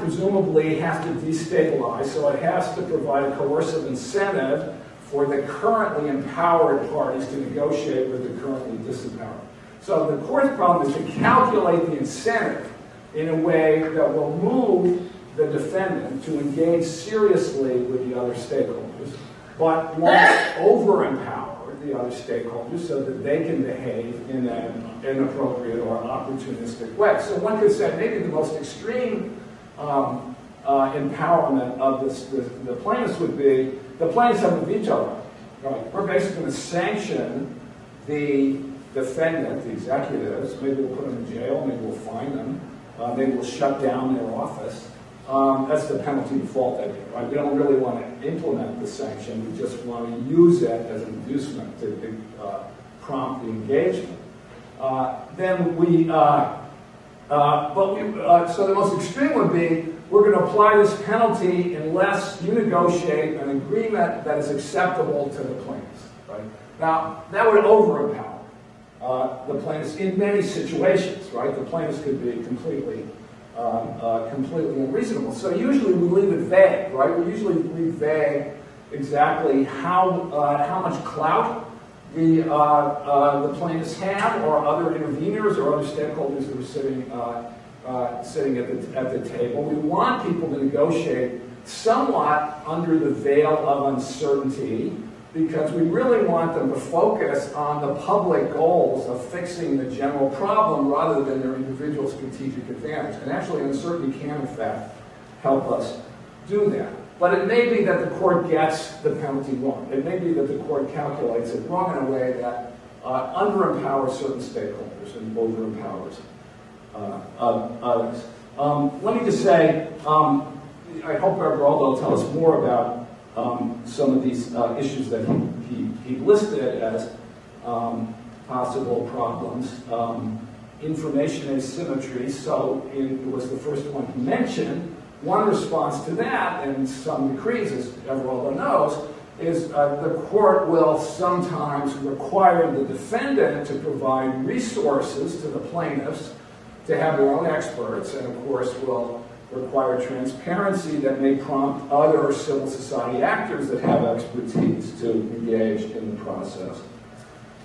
presumably has to destabilize, so it has to provide a coercive incentive for the currently empowered parties to negotiate with the currently disempowered. So the court's problem is to calculate the incentive in a way that will move the defendant to engage seriously with the other stakeholders, but won't over-empower the other stakeholders so that they can behave in an inappropriate or opportunistic way. So one could say maybe the most extreme empowerment of the plaintiffs would be, the plaintiffs have a veto right. We're basically going to sanction the defendant, the executives. Maybe we'll put them in jail, maybe we'll fine them, maybe we'll shut down their office. That's the penalty default idea, right? We don't really want to implement the sanction, we just want to use it as an inducement to prompt the engagement. So the most extreme would be, we're going to apply this penalty unless you negotiate an agreement that is acceptable to the plaintiffs, right? Now, that would overempower the plaintiffs in many situations, right? The plaintiffs could be completely unreasonable. So usually we leave it vague, right? We usually leave vague exactly how much clout the plaintiffs had, or other interveners or other stakeholders that were sitting at the table. We want people to negotiate somewhat under the veil of uncertainty, because we really want them to focus on the public goals of fixing the general problem rather than their individual strategic advantage. And actually, uncertainty can, in fact, help us do that. But it may be that the court gets the penalty wrong. It may be that the court calculates it wrong in a way that underempowers certain stakeholders and overempowers others. Let me just say, I hope Everaldo will tell us more about some of these issues that he listed as possible problems. Information asymmetry, so it was the first one he mentioned. One response to that, and some decrees, as Everaldo knows, is the court will sometimes require the defendant to provide resources to the plaintiffs to have their own experts, and of course will require transparency that may prompt other civil society actors that have expertise to engage in the process.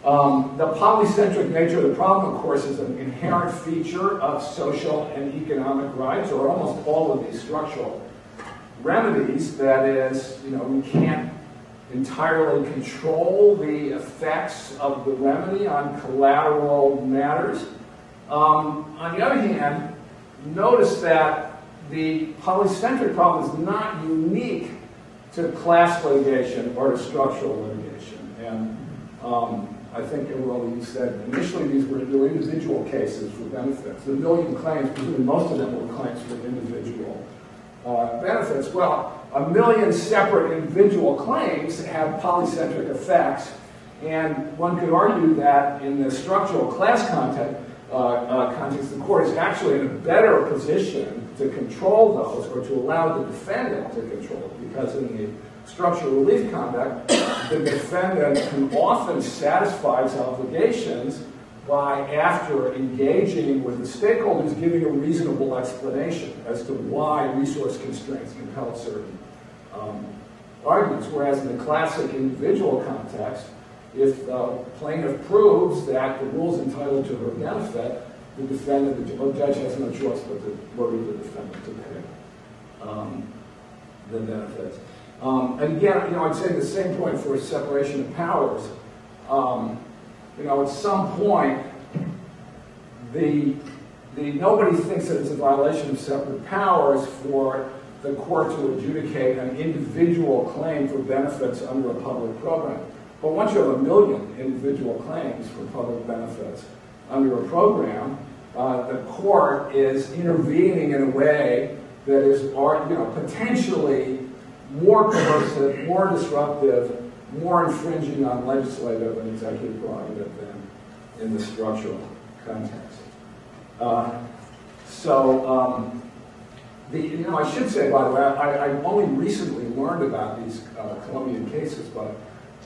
The polycentric nature of the problem, of course, is an inherent feature of social and economic rights, or almost all of these structural remedies. That is, you know, we can't entirely control the effects of the remedy on collateral matters. On the other hand, notice that the polycentric problem is not unique to class litigation or to structural litigation. And I think Everaldo, you said initially these were individual cases for benefits. The million claims, presumably most of them were claims for individual benefits. Well, a million separate individual claims have polycentric effects, and one could argue that in the structural class context, the court is actually in a better position to control those, or to allow the defendant to control it, because in the structural relief conduct, the defendant can often satisfy its obligations by, after engaging with the stakeholders, giving a reasonable explanation as to why resource constraints compel certain arguments. Whereas in the classic individual context, if the plaintiff proves that the rule's entitled to her benefit, the defendant, the judge has no choice but to order the defendant to pay the benefits. And again, you know, I'd say the same point for separation of powers. You know, at some point, nobody thinks that it's a violation of separate powers for the court to adjudicate an individual claim for benefits under a public program. But once you have a million individual claims for public benefits under a program, the court is intervening in a way that is, you know, potentially more coercive, more disruptive, more infringing on legislative and executive prerogative than in the structural context. You know, I should say, by the way, I only recently learned about these Colombian cases, but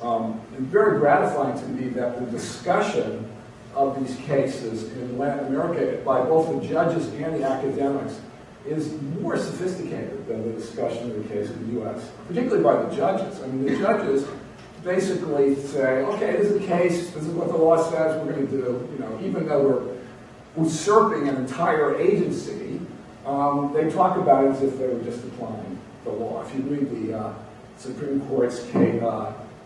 it's very gratifying to me that the discussion of these cases in Latin America by both the judges and the academics is more sophisticated than the discussion of the case in the U.S., particularly by the judges. I mean, the judges basically say, okay, this is a case, this is what the law says we're going to do, you know, even though we're usurping an entire agency, they talk about it as if they were just applying the law. If you read the Supreme Court's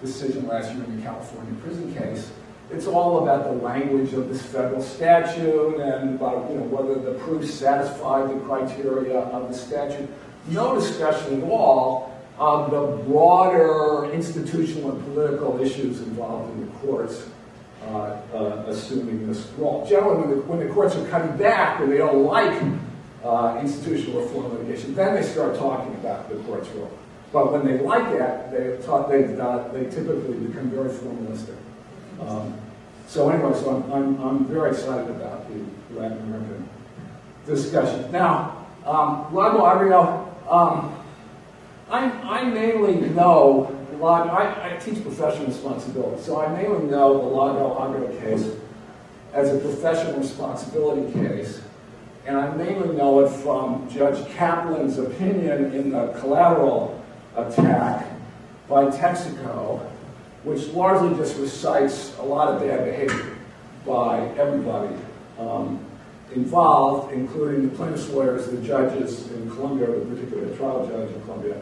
decision last year in the California prison case, it's all about the language of this federal statute and about, you know, whether the proof satisfied the criteria of the statute. No discussion at all of the broader institutional and political issues involved in the courts assuming this role. Generally, when the courts are cutting back, when they don't like institutional reform litigation, then they start talking about the court's role. But when they like that, they typically become very formalistic. So anyway, so I'm very excited about the Latin American discussion. Now, Lago Agrio, I mainly know, I teach professional responsibility, so I mainly know the Lago Agrio case as a professional responsibility case, and I mainly know it from Judge Kaplan's opinion in the collateral attack by Texaco, which largely just recites a lot of bad behavior by everybody involved, including the plaintiff's lawyers, the judges in Colombia, particularly a trial judge in Colombia,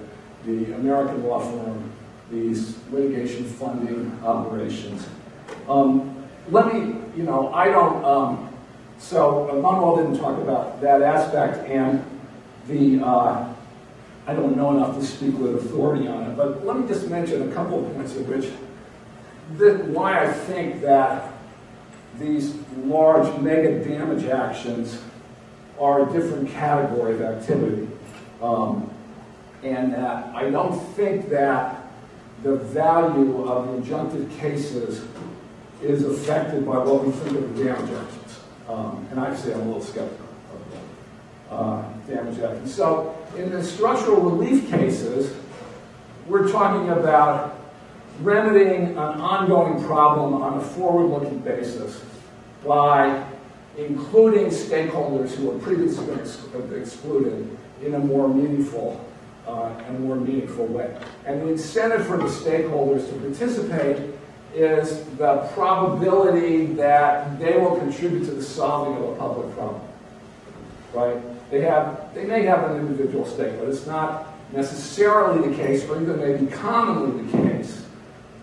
the American law firm, these litigation funding operations. Let me, you know, I don't, so Manuel didn't talk about that aspect, and the, I don't know enough to speak with authority on it, but let me just mention a couple of points in which, why I think that these large mega damage actions are a different category of activity. And that I don't think that the value of the injunctive cases is affected by what we think of the damage actions. And obviously I'm a little skeptical of damage actions. So in the structural relief cases, we're talking about remedying an ongoing problem on a forward-looking basis by including stakeholders who were previously excluded in a more meaningful way. And the incentive for the stakeholders to participate is the probability that they will contribute to the solving of a public problem, right? They may have an individual stake, but it's not necessarily the case, or even maybe commonly the case,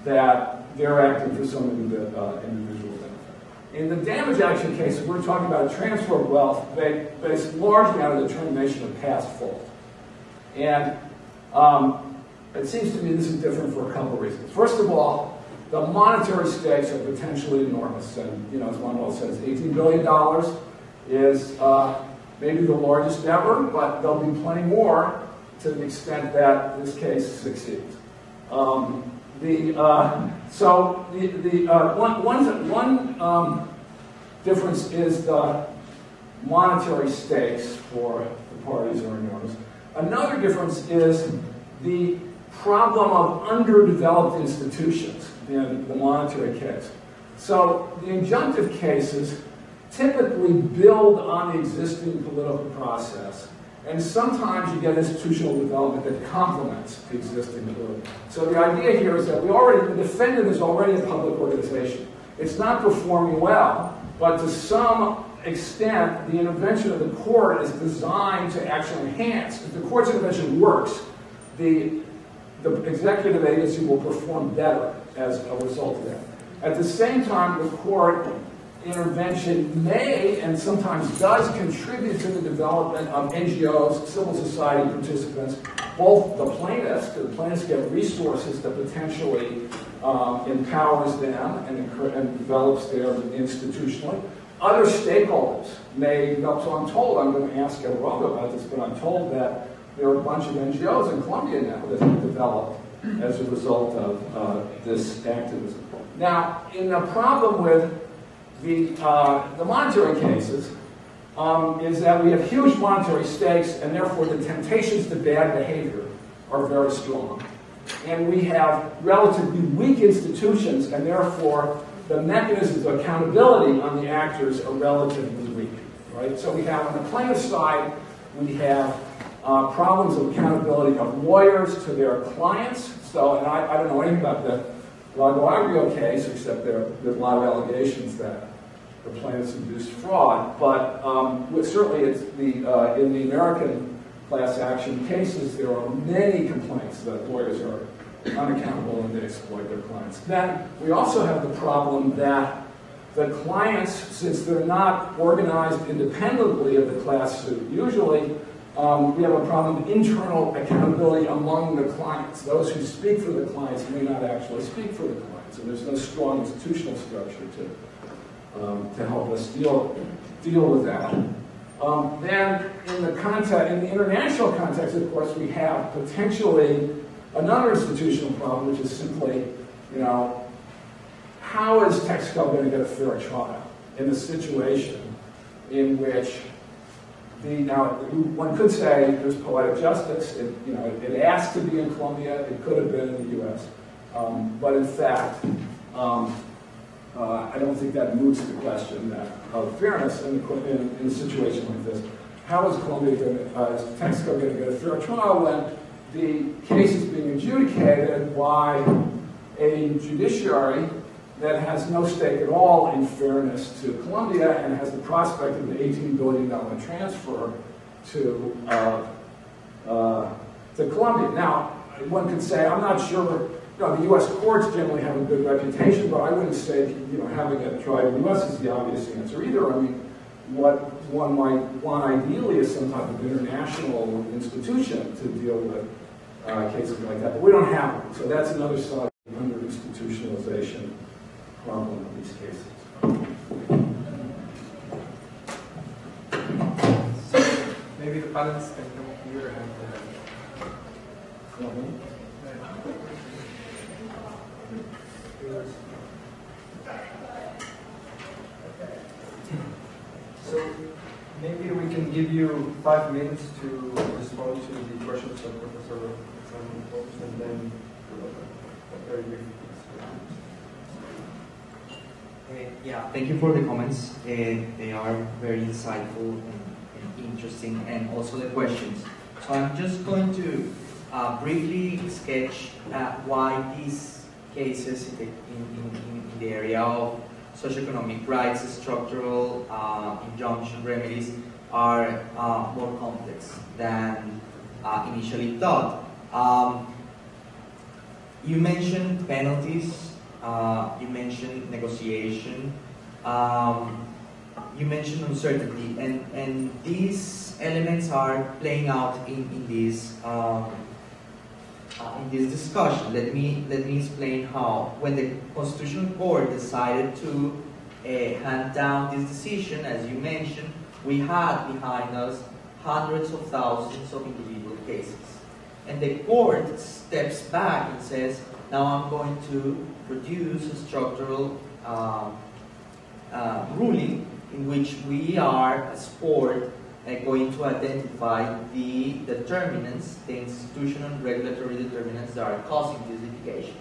that they're acting for some individual benefit. In the damage action case, we're talking about a transfer of wealth based largely on the determination of past fault. And it seems to me this is different for a couple of reasons. First of all, the monetary stakes are potentially enormous. And, you know, as Manuel says, $18 billion is maybe the largest ever, but there'll be plenty more to the extent that this case succeeds. So one difference is the monetary stakes for the parties are enormous. Another difference is the problem of underdeveloped institutions in the monetary case. So the injunctive cases typically build on the existing political process, and sometimes you get institutional development that complements the existing political. So the idea here is that the defendant is already a public organization. It's not performing well, but to some extent, the intervention of the court is designed to actually enhance. If the court's intervention works, the executive agency will perform better as a result of that. At the same time, the court intervention may and sometimes does contribute to the development of NGOs, civil society participants, both the plaintiffs, because the plaintiffs get resources that potentially empowers them and develops them institutionally. Other stakeholders may, so I'm told, I'm going to ask Everaldo about this, but I'm told that there are a bunch of NGOs in Colombia now that have developed as a result of this activism. Now, in the problem with the monetary cases is that we have huge monetary stakes, and therefore the temptations to bad behavior are very strong. And we have relatively weak institutions, and therefore the mechanisms of accountability on the actors are relatively weak, right? So we have, on the plaintiff's side, we have problems of accountability of lawyers to their clients. So, and I don't know anything about the Lago Agrio case, except there's a lot of allegations that the plaintiffs induced fraud, but certainly it's in the American class action cases, there are many complaints that lawyers are unaccountable and they exploit their clients. Then we also have the problem that the clients, since they're not organized independently of the class suit, usually we have a problem of internal accountability among the clients. Those who speak for the clients may not actually speak for the clients, and there's no strong institutional structure to help us deal with that. Then in the international context, of course, we have potentially another institutional problem, which is simply, you know, how is Texaco going to get a fair trial in a situation in which one could say there's poetic justice. It, you know, it asked to be in Colombia. It could have been in the U.S., but in fact, I don't think that moots the question of fairness in a situation like this. How is Texaco going to get a fair trial when the cases being adjudicated by a judiciary that has no stake at all in fairness to Colombia and has the prospect of an $18 billion transfer to Colombia. Now, one could say, I'm not sure, you know, the U.S. courts generally have a good reputation, but I wouldn't say, you know, having it tried in the U.S. is the obvious answer either. I mean, what one might want ideally is some type of international institution to deal with cases like that, but we don't have one. So that's another side of the under-institutionalization problem in these cases. So maybe the panelists can come up here and So maybe we can give you 5 minutes to respond to the questions that Professor Simon posed, and then very briefly. Yeah, thank you for the comments. They are very insightful and interesting, and also the questions. So I'm just going to briefly sketch why these cases in the area of socioeconomic rights, structural injunction remedies are more complex than initially thought. You mentioned penalties, you mentioned negotiation, you mentioned uncertainty, and these elements are playing out in this discussion. Let me explain how. When the Constitutional Court decided to hand down this decision, as you mentioned, we had behind us hundreds of thousands of individual cases. And the court steps back and says, now I'm going to produce a structural ruling in which we are, as court, going to identify the determinants, the institutional and regulatory determinants that are causing this litigation.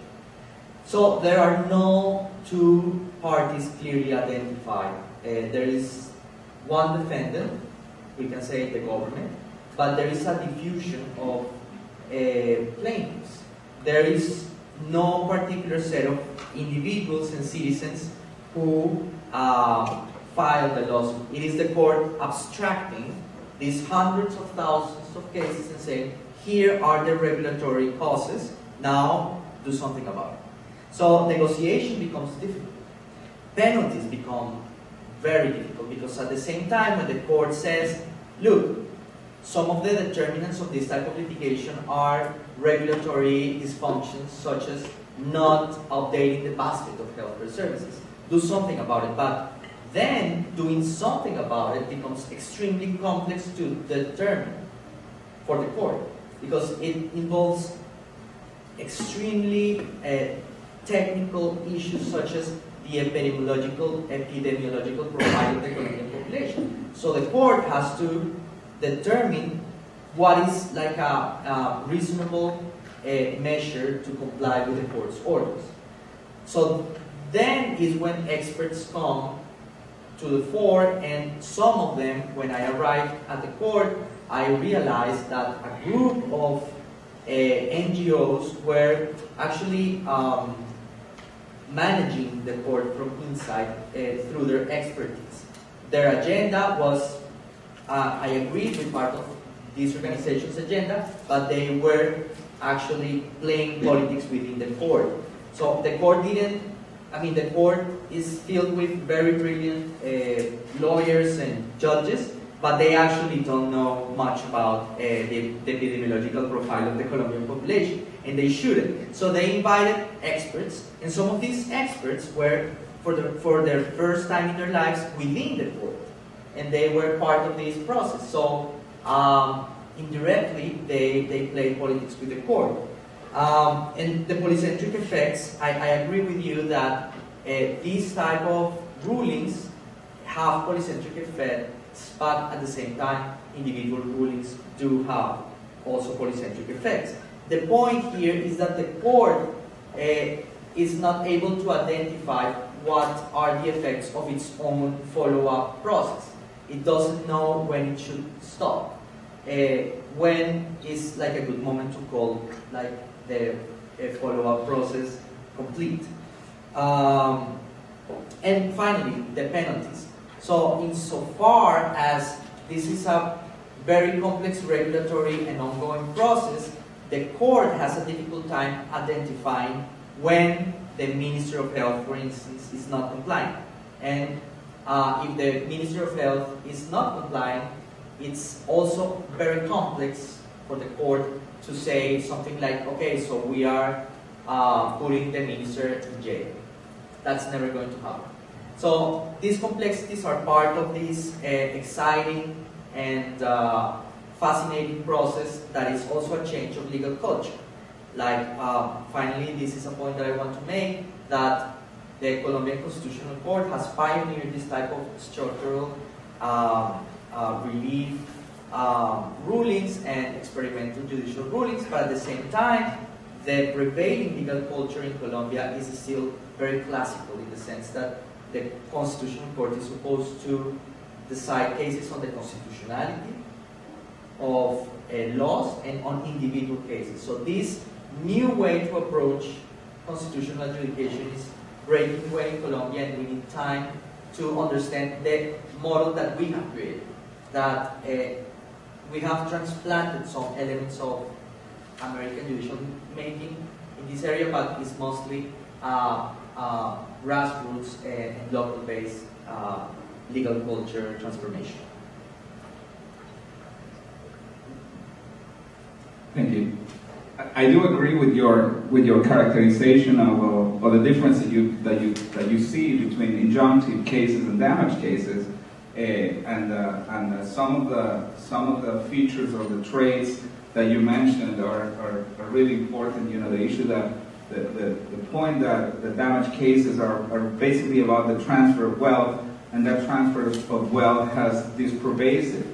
So there are no two parties clearly identified. There is one defendant, we can say the government, but there is a diffusion of plaintiffs. There is no particular set of individuals and citizens who file the lawsuit. It is the court abstracting these hundreds of thousands of cases and saying, here are the regulatory causes, now do something about it. So negotiation becomes difficult. Penalties become very difficult because at the same time when the court says, look, some of the determinants of this type of litigation are regulatory dysfunctions such as not updating the basket of healthcare services. Do something about it. But then doing something about it becomes extremely complex to determine for the court because it involves extremely technical issues such as the epidemiological profile of the Colombian population. So the court has to determine what is like a reasonable measure to comply with the court's orders. So then is when experts come to the fore, and some of them, when I arrived at the court, I realized that a group of NGOs were actually managing the court from inside through their expertise. Their agenda was, I agreed with part of this organization's agenda, but they were actually playing politics within the court. So the court didn't, I mean, the court is filled with very brilliant lawyers and judges, but they actually don't know much about the epidemiological profile of the Colombian population, and they shouldn't. So they invited experts, and some of these experts were, for their first time in their lives, within the court, and they were part of this process. So indirectly, they played politics with the court. And the polycentric effects, I agree with you that these type of rulings have polycentric effects, but at the same time, individual rulings do have also polycentric effects. The point here is that the court is not able to identify what are the effects of its own follow-up process. It doesn't know when it should stop. when is like a good moment to call like the follow-up process complete. And finally, the penalties. So insofar as this is a very complex regulatory and ongoing process, the court has a difficult time identifying when the Minister of Health, for instance, is not compliant. And if the Minister of Health is not compliant, it's also very complex for the court to say something like, okay, so we are putting the minister in jail. That's never going to happen. So these complexities are part of this exciting and fascinating process that is also a change of legal culture. Like, finally, this is a point that I want to make, that the Colombian Constitutional Court has pioneered this type of structural relief rulings and experimental judicial rulings, but at the same time, the prevailing legal culture in Colombia is still very classical in the sense that the Constitutional Court is supposed to decide cases on the constitutionality of laws and on individual cases. So this new way to approach constitutional adjudication is breaking away in Colombia, and we need time to understand the model that we have created, that we have transplanted some elements of American judicial making in this area, but it's mostly grassroots and local-based legal culture transformation. Thank you. I do agree with your characterization of the difference that you see between injunctive cases and damage cases. And some of the features or the traits that you mentioned are really important. You know, the issue that the point that the damage cases are basically about the transfer of wealth, and that transfer of wealth has these pervasive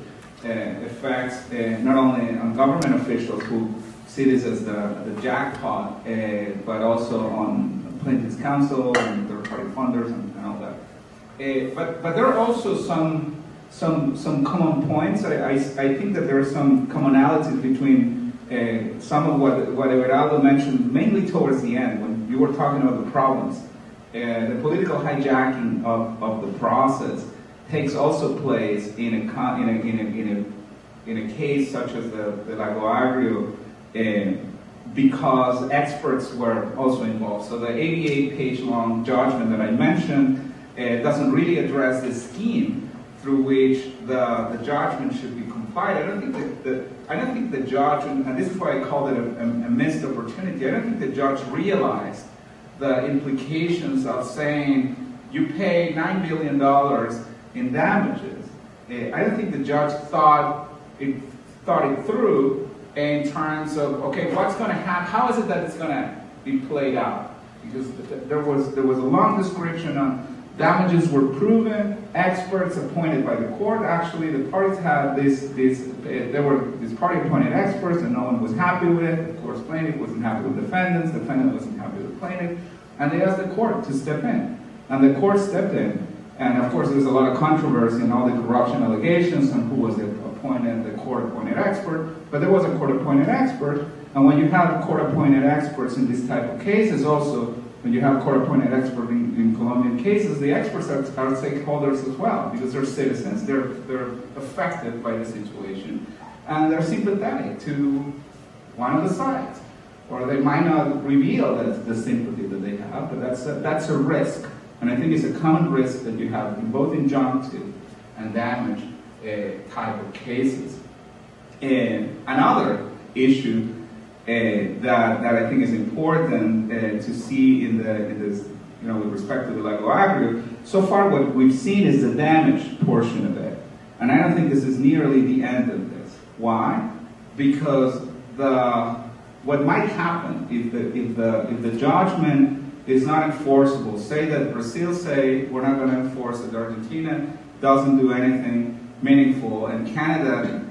effects not only on government officials who see this as the jackpot, but also on plaintiffs' counsel and third-party funders and all that. But there are also some common points. I think that there are some commonalities between some of what Everaldo mentioned, mainly towards the end when you were talking about the problems. The political hijacking of the process takes also place in a case such as the Lago Agrio, because experts were also involved. So the 88-page-long judgment that I mentioned. It doesn't really address the scheme through which the judgment should be complied. I don't think the judge, and this is why I called it a missed opportunity. I don't think the judge realized the implications of saying you pay $9 billion in damages. I don't think the judge thought it through in terms of, okay, what's going to happen? How is it that it's going to be played out? Because there was a long description on. Damages were proven, experts appointed by the court. Actually, the parties had there were these party appointed experts and no one was happy with it. Of course, plaintiff wasn't happy with defendants, defendant wasn't happy with plaintiff, and they asked the court to step in. And the court stepped in, and of course, there's a lot of controversy in all the corruption allegations and who was the court appointed expert, but there was a court appointed expert, and when you have court appointed experts in this type of cases also, when you have court-appointed experts in Colombian cases, the experts are stakeholders as well, because they're citizens, they're affected by the situation, and they're sympathetic to one of the sides. Or they might not reveal the sympathy that they have, but that's a risk. And I think it's a common risk that you have in both injunctive and damage type of cases. Another issue that I think is important to see in this, you know, with respect to the Lago Agrio. So far what we've seen is the damage portion of it. And I don't think this is nearly the end of this. Why? Because what might happen if the judgment is not enforceable, say that Brazil say we're not going to enforce it, Argentina doesn't do anything meaningful, and Canada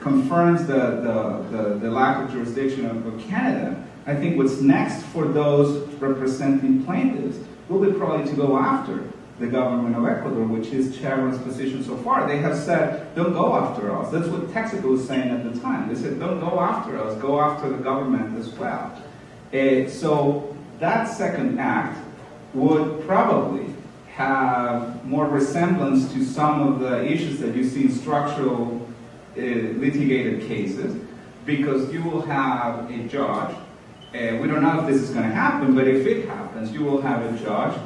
confirms the lack of jurisdiction of Canada. I think what's next for those representing plaintiffs will be probably to go after the government of Ecuador, which is Chevron's position so far. They have said, don't go after us. That's what Texaco was saying at the time. They said, don't go after us, go after the government as well. So that second act would probably have more resemblance to some of the issues that you see in structural litigated cases, because you will have a judge, we don't know if this is going to happen, but if it happens, you will have a judge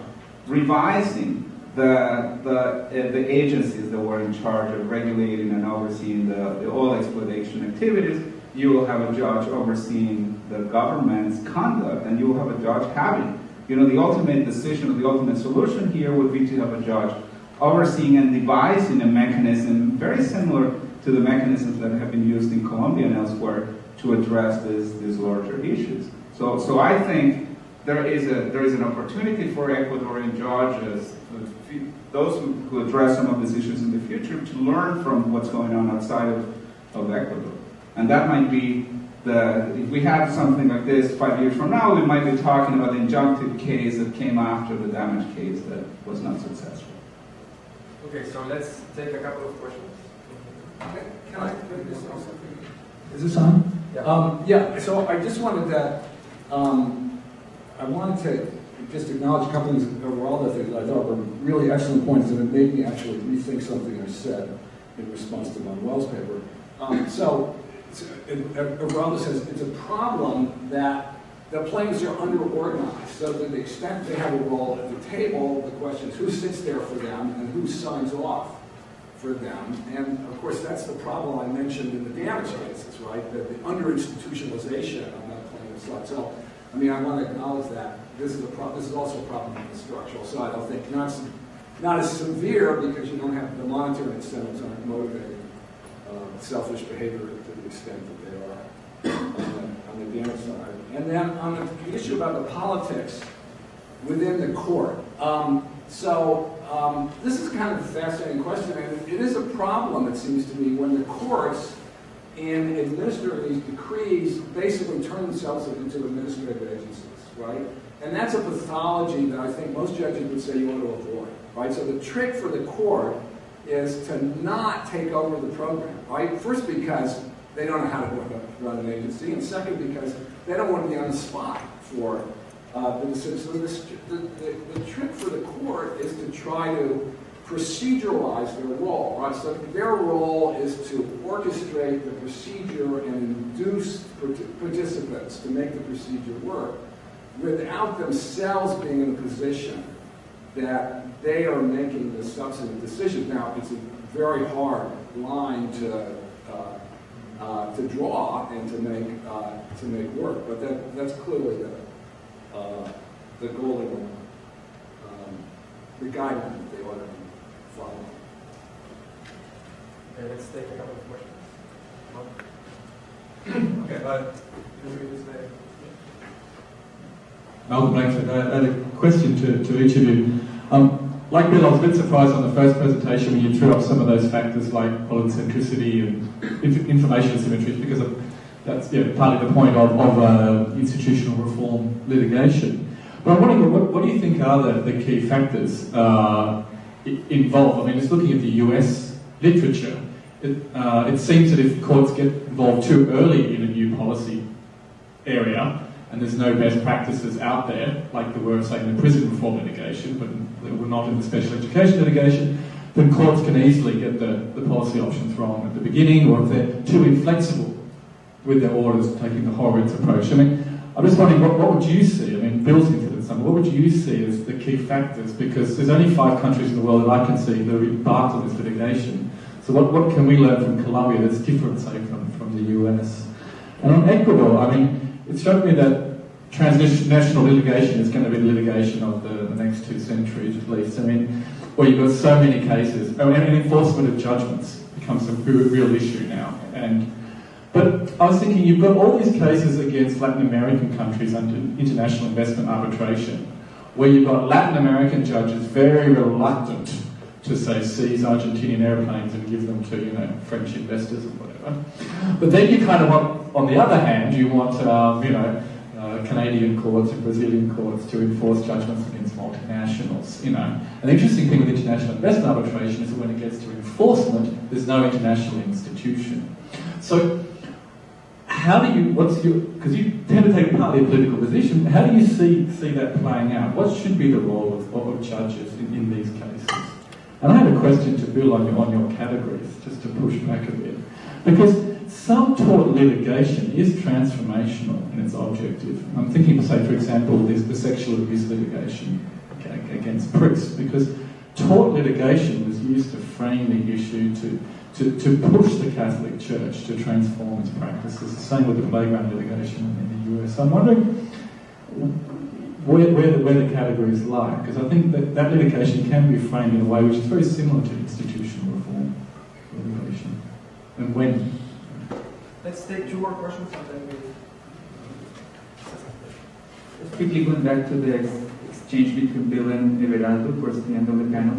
revising the agencies that were in charge of regulating and overseeing the oil exploitation activities. You will have a judge overseeing the government's conduct, and you will have a judge having, you know, the ultimate decision or the ultimate solution here would be to have a judge overseeing and devising a mechanism very similar to the mechanisms that have been used in Colombia and elsewhere to address these larger issues. So I think there is an opportunity for Ecuadorian judges, those who address some of these issues in the future, to learn from what's going on outside of Ecuador. And that might be if we have something like this 5 years from now, we might be talking about the injunctive case that came after the damage case that was not successful. Okay, so let's take a couple of questions. Can I put this on something? Is this on? Yeah. So I just wanted to, I wanted to just acknowledge a couple of things overall that I thought were really excellent points, and it made me actually rethink something I said in response to Manuel's paper. Everaldo says it's a problem that the plaintiffs are underorganized. So to the extent they have a role at the table, the question is who sits there for them and who signs off for them. And of course, that's the problem I mentioned in the damage cases, right? That the under-institutionalization on that plaintiff's side. So, I mean, I want to acknowledge that this is a problem. This is also a problem on the structural side. I think not as severe because you don't have the monetary incentives aren't motivating selfish behavior to the extent that they are on the damage side. And then on the issue about the politics within the court. This is kind of a fascinating question, and it is a problem, it seems to me, when the courts, in administering these decrees, basically turn themselves into administrative agencies, right? And that's a pathology that I think most judges would say you want to avoid, right? So the trick for the court is to not take over the program, right? First, because they don't know how to run an agency, and second, because they don't want to be on the spot for the decision. So the trick for the court is to try to proceduralize their role, right? So their role is to orchestrate the procedure and induce participants to make the procedure work without themselves being in a position that they are making the substantive decision. Now, it's a very hard line to draw and to make work, but that's clearly the goal of the guideline that they ought to follow. Okay, let's take a couple of questions. Okay, Malcolm Langford, I had a question to each of you. Like Bill, I was a bit surprised on the first presentation when you threw up some of those factors like polycentricity and information asymmetries, because that's partly the point of institutional reform litigation. But I'm wondering, what do you think are the key factors involved? I mean, just looking at the US literature, it seems that if courts get involved too early in a new policy area, and there's no best practices out there, like there were, say, in the prison reform litigation, but there were not in the special education litigation, then courts can easily get the policy options wrong at the beginning, or if they're too inflexible with their orders, taking the horrors approach. I mean, I'm just wondering, what would you see? I mean, Bill's considered something. What would you see as the key factors? Because there's only 5 countries in the world that I can see that have embarked on this litigation. So what can we learn from Colombia that's different, say, from the US? And on Ecuador, I mean, it struck me that transnational litigation is going to be the litigation of the next 2 centuries at least. I mean, well, you've got so many cases. I mean, enforcement of judgments becomes a real issue now. But I was thinking, you've got all these cases against Latin American countries under international investment arbitration, where you've got Latin American judges very reluctant to, say, seize Argentinian airplanes and give them to, you know, French investors or whatever. But then you kind of want, on the other hand, you want, Canadian courts and Brazilian courts to enforce judgments against multinationals. You know, an interesting thing with international investment arbitration is that when it gets to enforcement, there's no international institution. So, how do you? What's your? Because you tend to take partly a political position. How do you see that playing out? What should be the role of judges in these cases? And I have a question to build on your categories, just to push back a bit, because some tort litigation is transformational in its objective. I'm thinking, say, for example, the sexual abuse litigation against priests, because tort litigation was used to frame the issue, to push the Catholic Church to transform its practices. The same with the playground litigation in the US. I'm wondering where the categories lie, because I think that litigation can be framed in a way which is very similar to institutional reform litigation. And when... Let's take two more questions and then we'll... Just quickly going back to the exchange between Bill and Everaldo towards the end of the panel.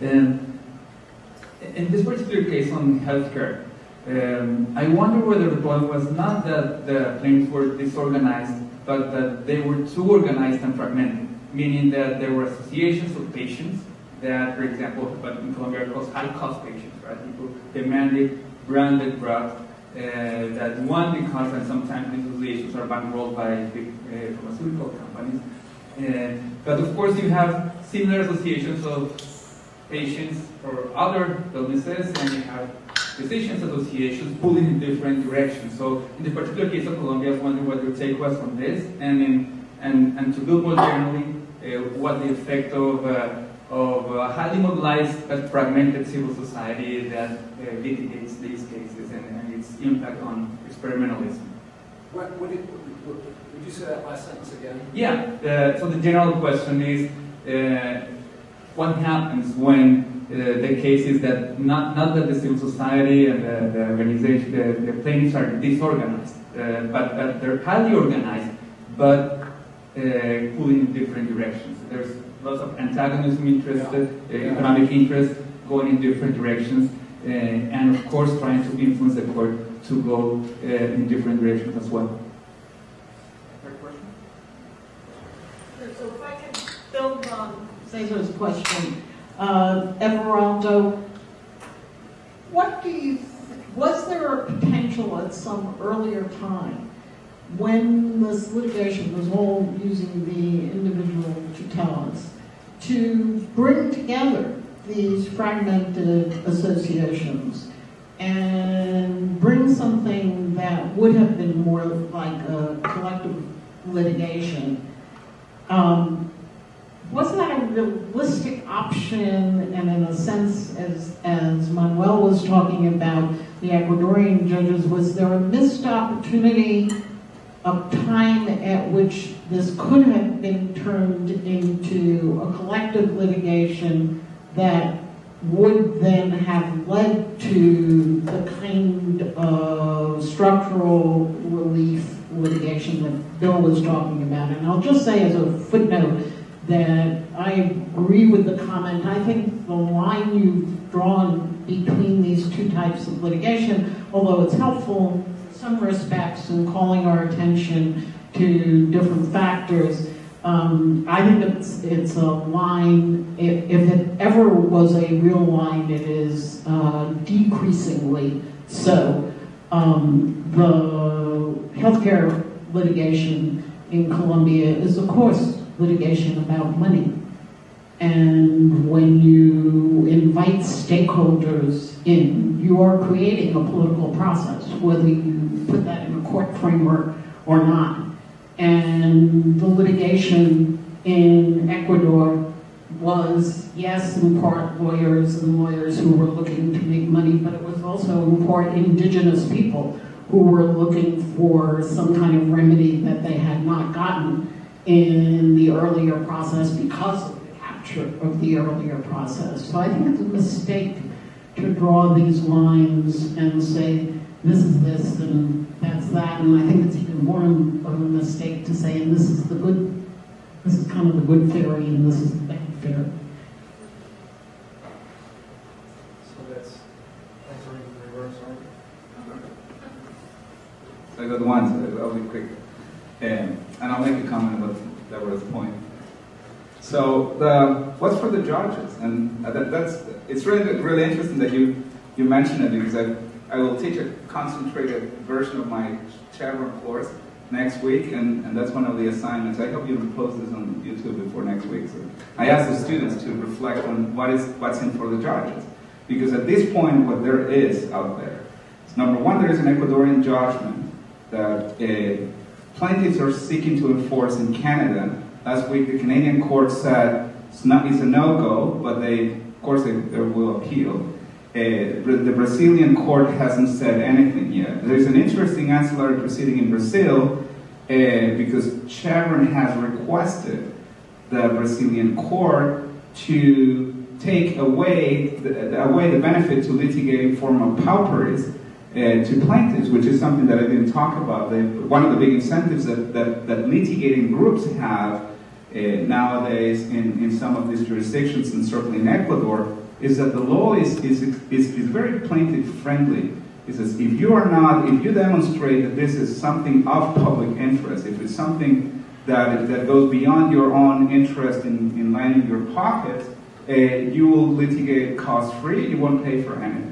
In this particular case on healthcare, I wonder whether the point was not that the claims were disorganized, but that they were too organized and fragmented, meaning that there were associations of patients that, for example, but in Colombia are called high-cost patients, right? People demanded branded drugs. That one, because, and sometimes these associations are bankrolled by big pharmaceutical companies, but of course you have similar associations of patients for other illnesses, and you have physicians associations pulling in different directions. So in the particular case of Colombia, I was wondering what your take was from this, and to build more generally, what the effect of a highly mobilized but fragmented civil society that litigates these cases and its impact on experimentalism. Would you say that last sentence again? Yeah, so the general question is what happens when the case is that not that the civil society and the organization, the plaintiffs are disorganized, but that they're highly organized but pulling in different directions. There's lots of antagonism interested, economic interests going in different directions, and of course trying to influence the court to go in different directions as well. Third question? So if I can build on Cesar's question, Everaldo, what do you, was there a potential at some earlier time when this litigation was all using the individual Jotas to bring together these fragmented associations and bring something that would have been more like a collective litigation? Wasn't that a realistic option? And in a sense, as Manuel was talking about the Ecuadorian judges, was there a missed opportunity of time at which this could have been turned into a collective litigation that would then have led to the kind of structural relief litigation that Bill was talking about? And I'll just say as a footnote that I agree with the comment. I think the line you've drawn between these two types of litigation, although it's helpful, some respects in calling our attention to different factors. I think it's a line, if it ever was a real line, it is decreasingly so. The healthcare litigation in Colombia is, of course, litigation about money. And when you invite stakeholders in, you are creating a political process, whether you put that in a court framework or not. And the litigation in Ecuador was, yes, in part lawyers and lawyers who were looking to make money, but it was also in part indigenous people who were looking for some kind of remedy that they had not gotten in the earlier process because of of the earlier process. So I think it's a mistake to draw these lines and say this is this and that's that, and I think it's even more of a mistake to say and this is the good, this is kind of the good theory and this is the bad theory. So that's answering the reverse argument. So I got one, so I'll be quick. and I'll make a comment about Deborah's point. So, what's for the judges? And it's really interesting that you mention it, because I will teach a concentrated version of my Chevron course next week, and that's one of the assignments. I hope you will post this on YouTube before next week. So I asked the students to reflect on what's in for the judges, because at this point, what there is out there is, number one, there is an Ecuadorian judgment that plaintiffs are seeking to enforce in Canada. Last week, the Canadian court said it's a no-go, but of course they will appeal. The Brazilian court hasn't said anything yet. There's an interesting ancillary proceeding in Brazil because Chevron has requested the Brazilian court to take away the benefit to litigating formal pauperies to plaintiffs, which is something that I didn't talk about. One of the big incentives that litigating groups have nowadays in some of these jurisdictions, and certainly in Ecuador, is that the law is very plaintiff friendly. It says if you demonstrate that this is something of public interest, if it's something that goes beyond your own interest in lining your pockets, you will litigate cost free, you won't pay for anything.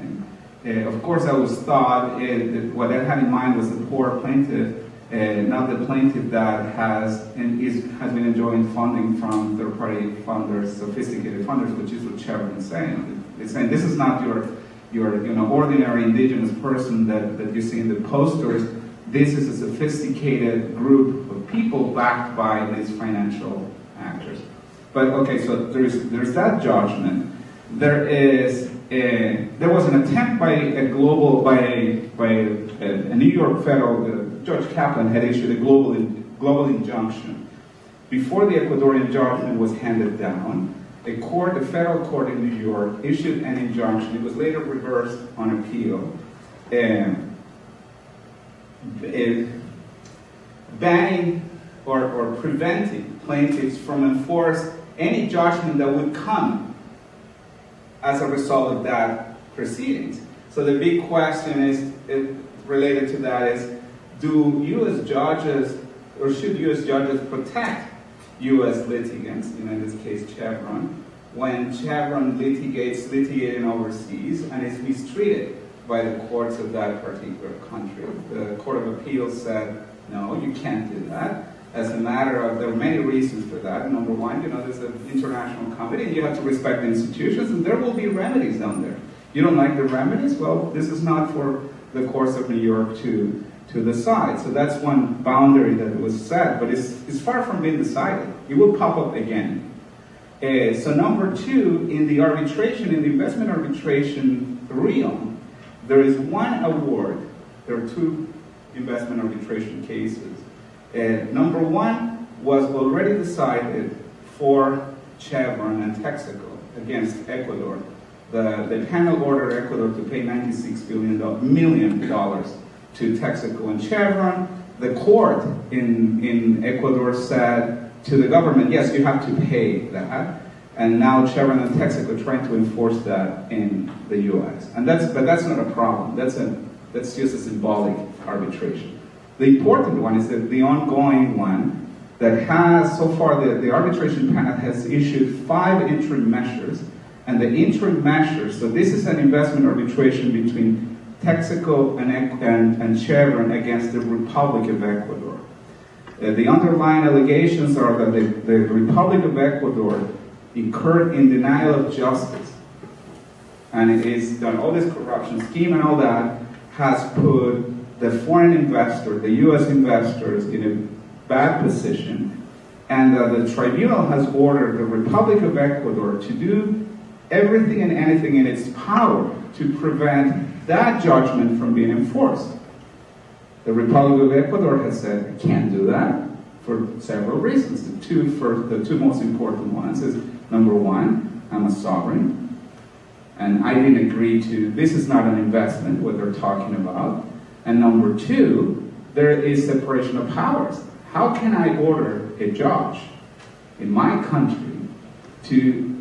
Of course I was thought that what I had in mind was the poor plaintiff, not the plaintiff that has been enjoying funding from third-party funders, sophisticated funders, which is what Chevron is saying. It's saying this is not your ordinary indigenous person that you see in the posters. This is a sophisticated group of people backed by these financial actors. But okay, so there's that judgment. There was an attempt by a New York federal. Judge Kaplan had issued a global injunction. Before the Ecuadorian judgment was handed down, a federal court in New York issued an injunction. It was later reversed on appeal, banning or preventing plaintiffs from enforcing any judgment that would come as a result of that proceedings. So the big question related to that is, do U.S. judges, or should U.S. judges protect U.S. litigants, in this case Chevron, when Chevron litigating overseas and is mistreated by the courts of that particular country? The Court of Appeals said, no, you can't do that. As a matter of, there are many reasons for that. Number one, there's an international company, and you have to respect the institutions, and there will be remedies down there. You don't like the remedies? Well, this is not for the courts of New York to decide. So that's one boundary that was set, but it's far from being decided. It will pop up again. So number two, in the arbitration, in the investment arbitration realm, there is one award. There are two investment arbitration cases. Number one was already decided for Chevron and Texaco against Ecuador. The panel ordered Ecuador to pay $96 million to Texaco and Chevron. The court in Ecuador said to the government, yes, you have to pay that. And now Chevron and Texaco are trying to enforce that in the US. But that's not a problem. That's just a symbolic arbitration. The important one is the ongoing one that has, so far, the arbitration panel has issued 5 interim measures. And the interim measures, so this is an investment arbitration between Texaco and Chevron against the Republic of Ecuador. The underlying allegations are that the Republic of Ecuador incurred in denial of justice, and it is done all this corruption scheme and all that has put the foreign investor, the U.S. investors, in a bad position, and that the tribunal has ordered the Republic of Ecuador to do everything and anything in its power to prevent that judgment from being enforced. The Republic of Ecuador has said, I can't do that for several reasons. The two most important ones is, number one, I'm a sovereign, and I didn't agree to, this is not an investment, what they're talking about. And number two, there is separation of powers. How can I order a judge in my country to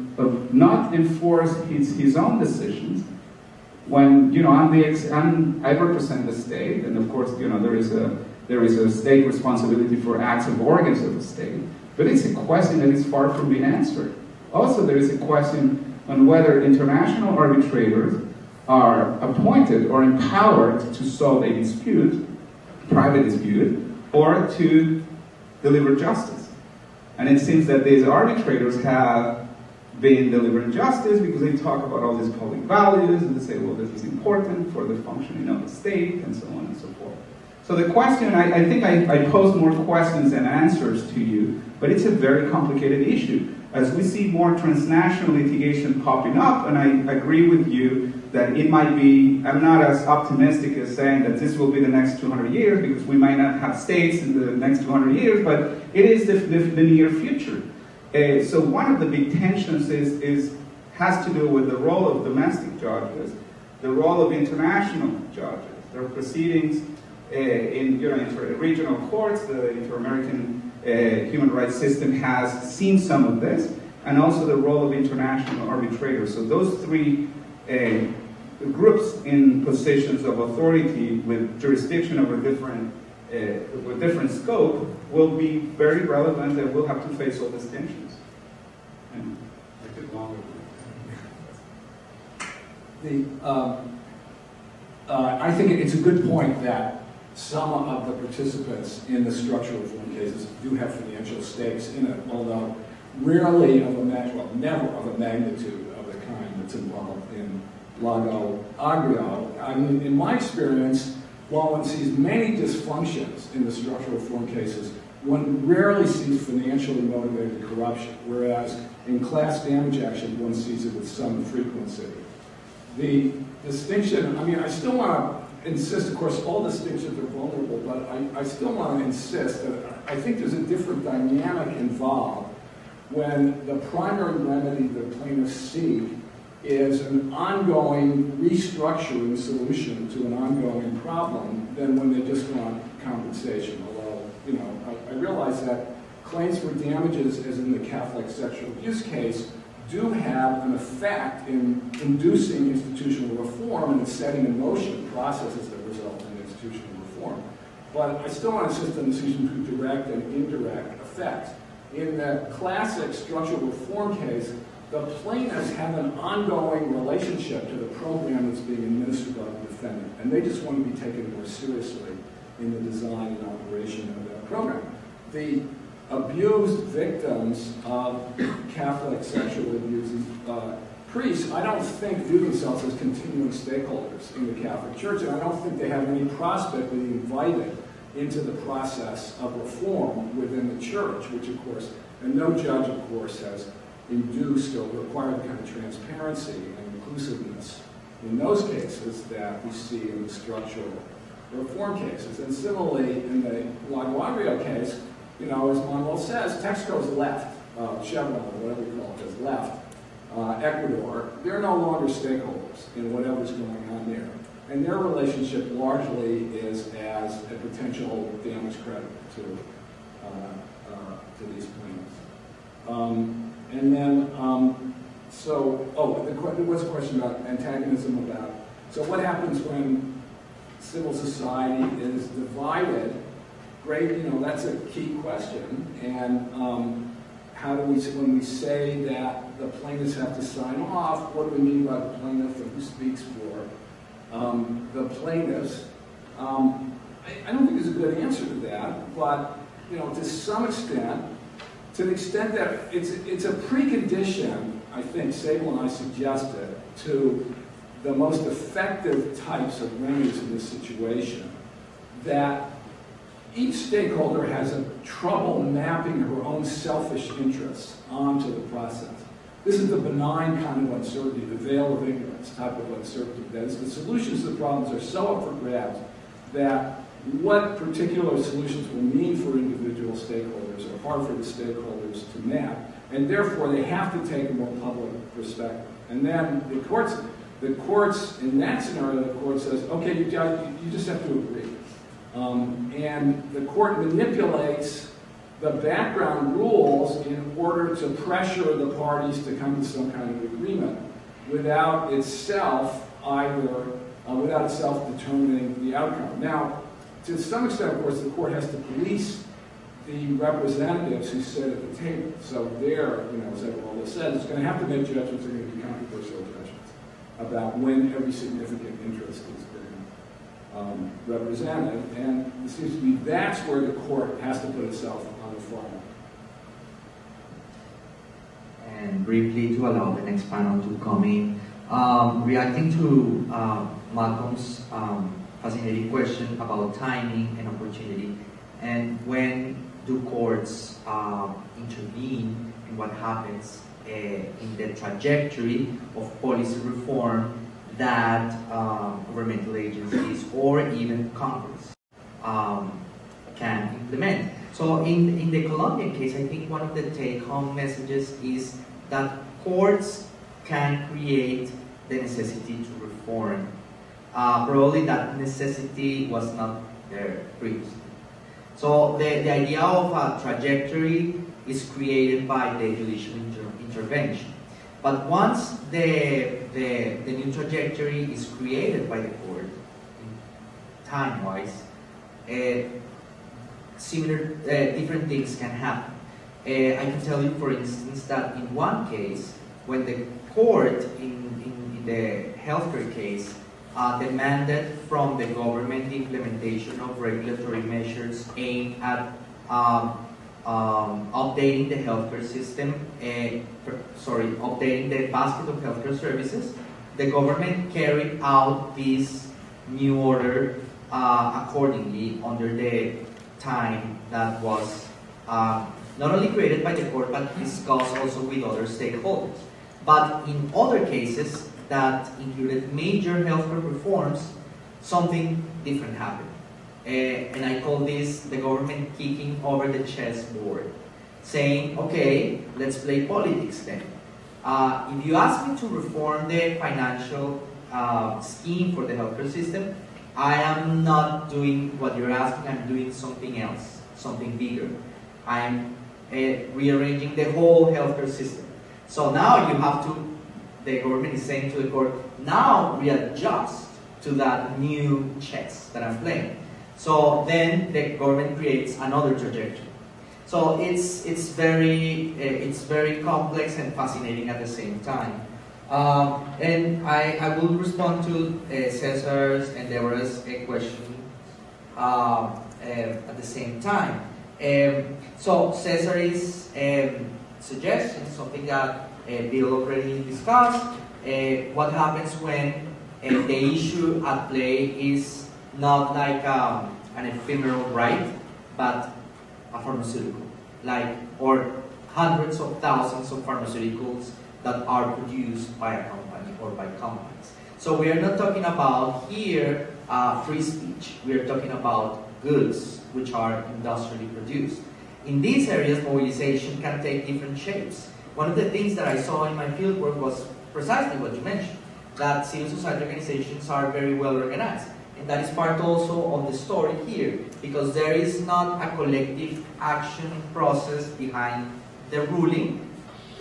not enforce his own decisions when I represent the state, and of course there is a There is a state responsibility for acts and organs of the state. But it's a question that is far from being answered. Also, there is a question on whether international arbitrators are appointed or empowered to solve a dispute, private dispute, or to deliver justice. And it seems that these arbitrators have been delivering justice because they talk about all these public values and they say, well, this is important for the functioning of the state, and so on and so forth. So the question, I think I posed more questions than answers to you, but it's a very complicated issue. As we see more transnational litigation popping up, and I agree with you that it might be, I'm not as optimistic as saying that this will be the next 200 years, because we might not have states in the next 200 years, but it is the near future. So one of the big tensions has to do with the role of domestic judges, the role of international judges, their proceedings in inter-regional courts, the inter-American human rights system has seen some of this, and also the role of international arbitrators. So those three groups in positions of authority with jurisdiction over different scope will be very relevant, and we'll have to face all these tensions. And I could longer. I think it's a good point that some of the participants in the structural reform cases do have financial stakes in it, although rarely of a never of a magnitude of the kind that's involved in Lago Agrio. I mean, in my experience, while one sees many dysfunctions in the structural reform cases, one rarely sees financially motivated corruption, whereas in class damage action, one sees it with some frequency. The distinction, I mean, I still want to insist, of course, all distinctions are vulnerable, but I still want to insist that I think there's a different dynamic involved when the primary remedy the plaintiffs seek is an ongoing restructuring solution to an ongoing problem than when they just want compensation. Although, I realize that claims for damages, as in the Catholic sexual abuse case, do have an effect in inducing institutional reform and in setting in motion processes that result in institutional reform. But I still want to insist on the distinction between direct and indirect effects. In the classic structural reform case, the plaintiffs have an ongoing relationship to the program that's being administered by the defendant, and they just want to be taken more seriously in the design and operation of that program. The abused victims of Catholic sexual abuse priests, I don't think, view themselves as continuing stakeholders in the Catholic Church, and I don't think they have any prospect of being invited into the process of reform within the Church, which, of course, and no judge, of course, has induced or required the kind of transparency and inclusiveness in those cases that we see in the structural reform cases. And similarly, in the Lago Agrio case, as Manuel says, Texaco's left, Chevron, whatever you call it, has left Ecuador. They're no longer stakeholders in whatever's going on there. And their relationship largely is as a potential damage creditor to these plaintiffs. There was a question about antagonism about, so what happens when civil society is divided? Great, that's a key question. And how do we, when we say that the plaintiffs have to sign off, what do we mean by the plaintiff and who speaks for the plaintiffs? I don't think there's a good answer to that, but to some extent, to the extent that it's a precondition, I think Sabel and I suggested, to the most effective types of remedies in this situation, that each stakeholder has a trouble mapping her own selfish interests onto the process. This is the benign kind of uncertainty, the veil of ignorance type of uncertainty. That is, the solutions to the problems are so up for grabs that what particular solutions will mean for individual stakeholders are hard for the stakeholders to map, and therefore they have to take a more public perspective. And then the courts in that scenario, the court says, okay, you just have to agree. And the court manipulates the background rules in order to pressure the parties to come to some kind of agreement without itself determining the outcome. Now, to some extent, of course, the court has to police the representatives who sit at the table. So they're, you know, as Everaldo said, it's going to have to make judgments, they're going to be controversial judgments about when every significant interest has been represented. And it seems to me that's where the court has to put itself on the front. And briefly, to allow the next panel to come in, reacting to Malcolm's fascinating question about timing and opportunity, and when do courts intervene, and what happens in the trajectory of policy reform that governmental agencies or even Congress can implement. So in the Colombian case, I think one of the take-home messages is that courts can create the necessity to reform. Probably that necessity was not there previously. So the idea of a trajectory is created by the judicial intervention. But once the new trajectory is created by the court, time-wise, different things can happen. I can tell you, for instance, that in one case, when the court in the healthcare case demanded from the government the implementation of regulatory measures aimed at updating the healthcare system, updating the basket of healthcare services, the government carried out this new order accordingly under the time that was not only created by the court but discussed also with other stakeholders. But in other cases that included major healthcare reforms, something different happened. And I call this the government kicking over the chessboard, saying, okay, let's play politics then. If you ask me to reform the financial scheme for the healthcare system, I am not doing what you're asking, I'm doing something else, something bigger. I'm rearranging the whole healthcare system. So now you have to, the government is saying to the court, now readjust to that new chess that I'm playing. So then the government creates another trajectory. So it's very complex and fascinating at the same time. And I will respond to Cesar's and Deborah's question at the same time. So Cesar's suggestion, something that Bill already discussed, what happens when the issue at play is not like an ephemeral right, but a pharmaceutical, like, or hundreds of thousands of pharmaceuticals that are produced by a company or by companies. So we are not talking about here free speech. We are talking about goods which are industrially produced. In these areas, mobilization can take different shapes. One of the things that I saw in my fieldwork was precisely what you mentioned, that civil society organizations are very well organized. And that is part also of the story here, because there is not a collective action process behind the ruling.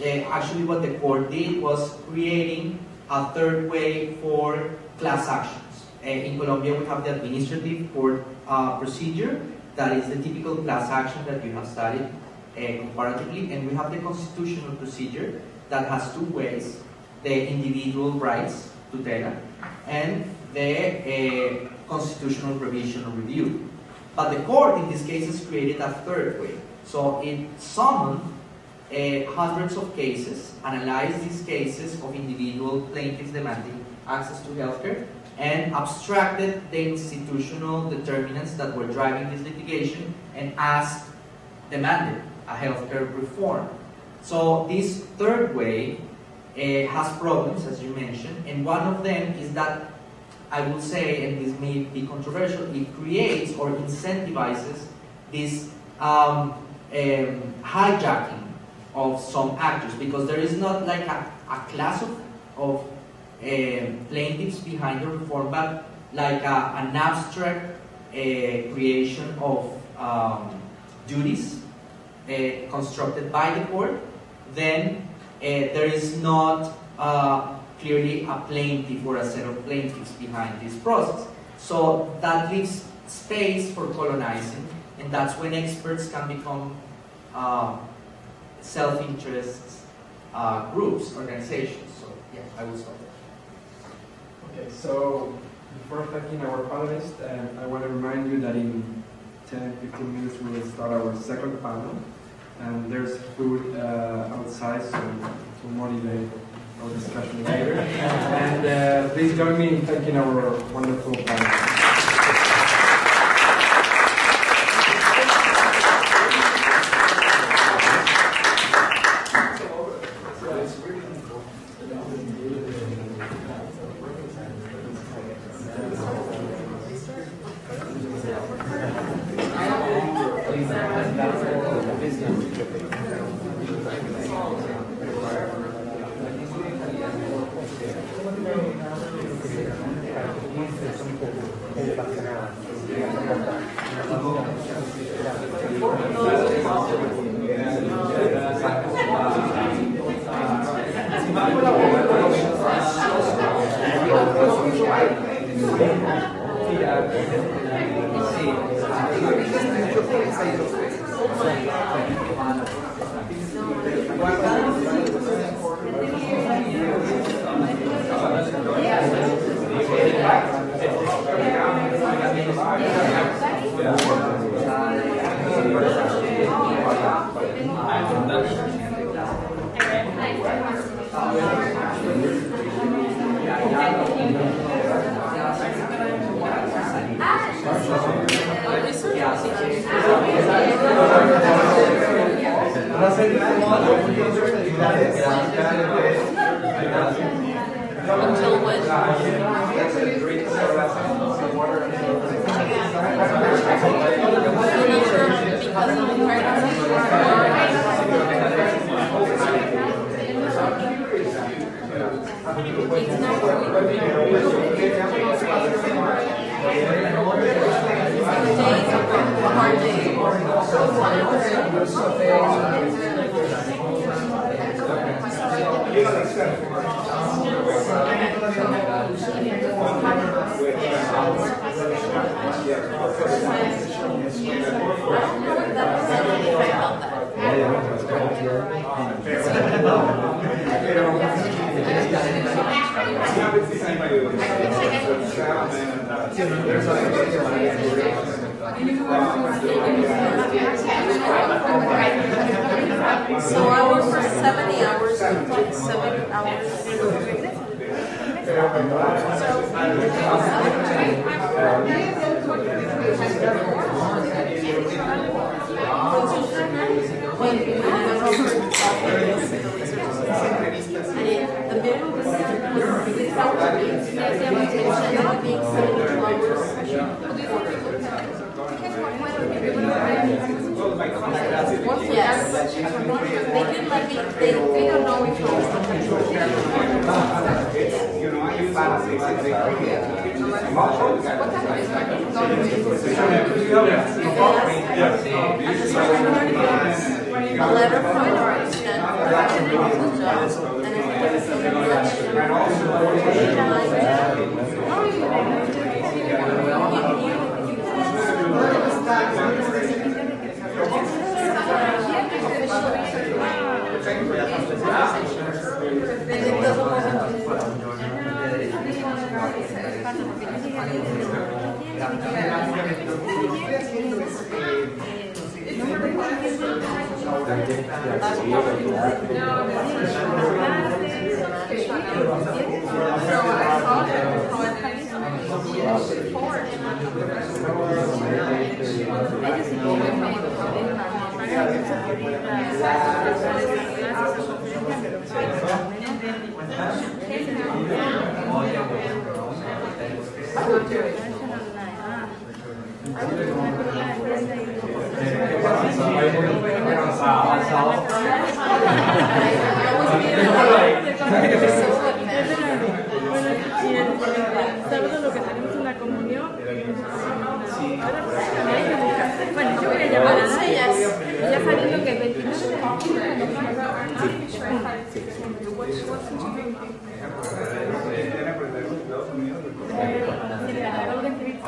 Actually, what the court did was creating a third way for class actions. In Colombia, we have the administrative court procedure, that is the typical class action that you have studied comparatively, and we have the constitutional procedure that has two ways, the individual rights, tutela, and the constitutional provisional review. But the court, in this case, has created a third way. So it summoned hundreds of cases, analyze these cases of individual plaintiffs demanding access to healthcare, and abstracted the institutional determinants that were driving this litigation and asked, demanded a healthcare reform. So this third way has problems, as you mentioned, and one of them is that, I will say, and this may be controversial, it creates or incentivizes this hijacking of some actors, because there is not like a class of plaintiffs behind the reform, but like an abstract creation of duties constructed by the court. Then there is not clearly a plaintiff or a set of plaintiffs behind this process. So that leaves space for colonizing, and that's when experts can become self-interest groups, organizations. So yeah, I will stop there. Okay, so before thanking our panelists, I want to remind you that in 10-15 minutes we will start our second panel, and there's food outside, so to motivate our discussion later. And please join me in thanking our wonderful panelists.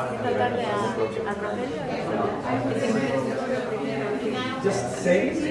I Just say it. So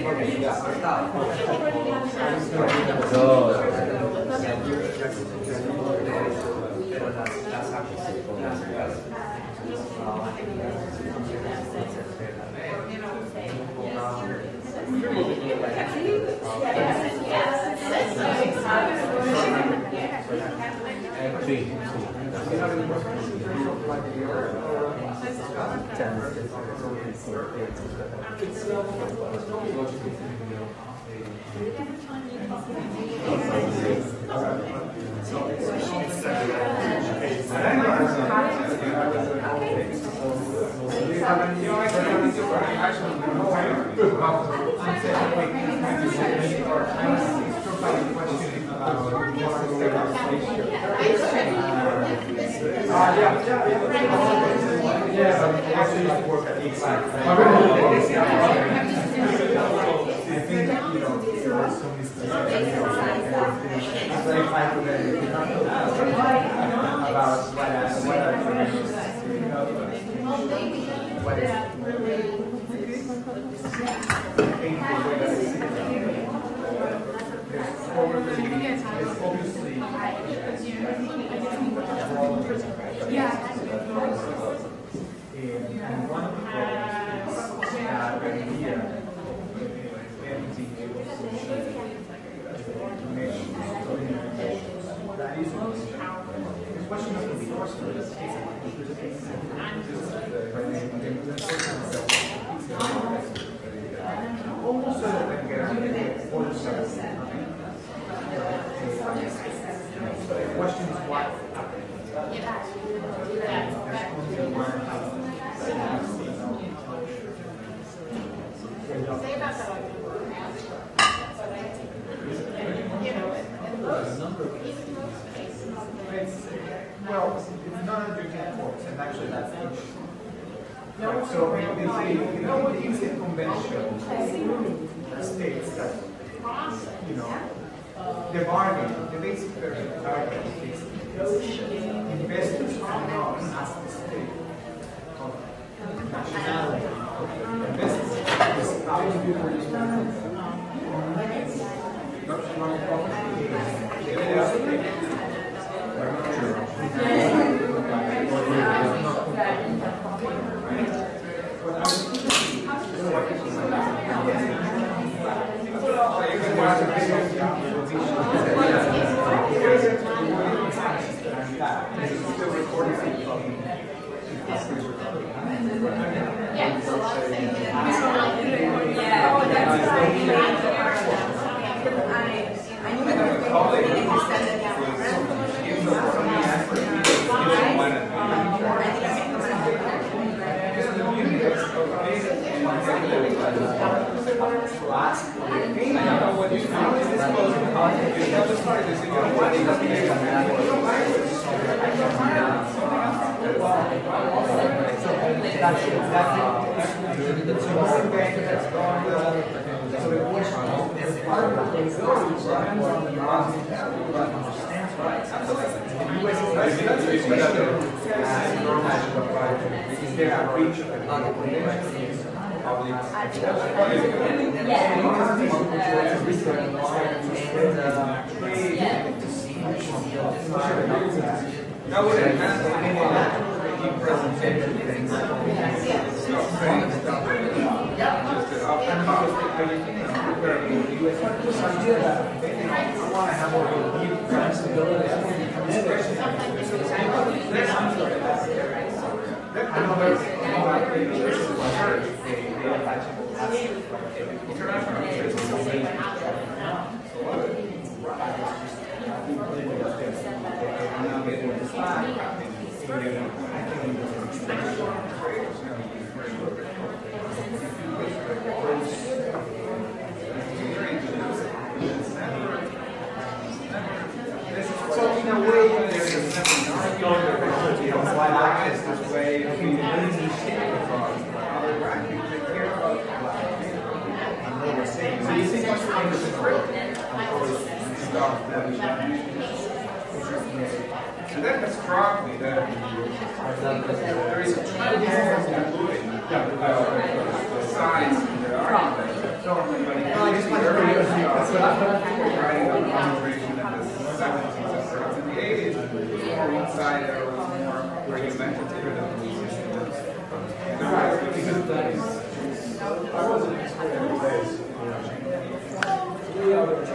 you think that's the And that has struck me that there is a tremendous conclusion the science and the argument. But in the earlier writing on concentration in the 70s and the 80s, more insider was more argumentative than these systems. I wasn't explaining this. No, I took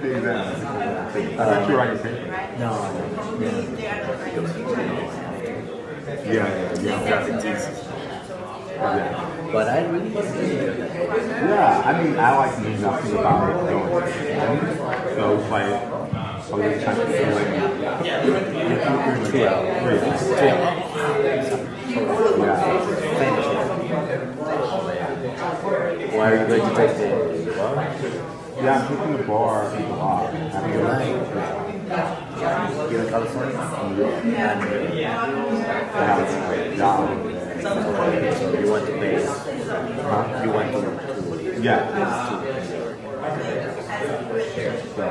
the exam. Aren't you writing a paper? No, I don't. Yeah. But I really I mean, I like knew nothing about it. So it's like, I was just trying to feel like, Why are you going to take the I'm cooking the bar in the lot. You have a color story? Yeah. You want to play? Huh? You want to? Yeah. So,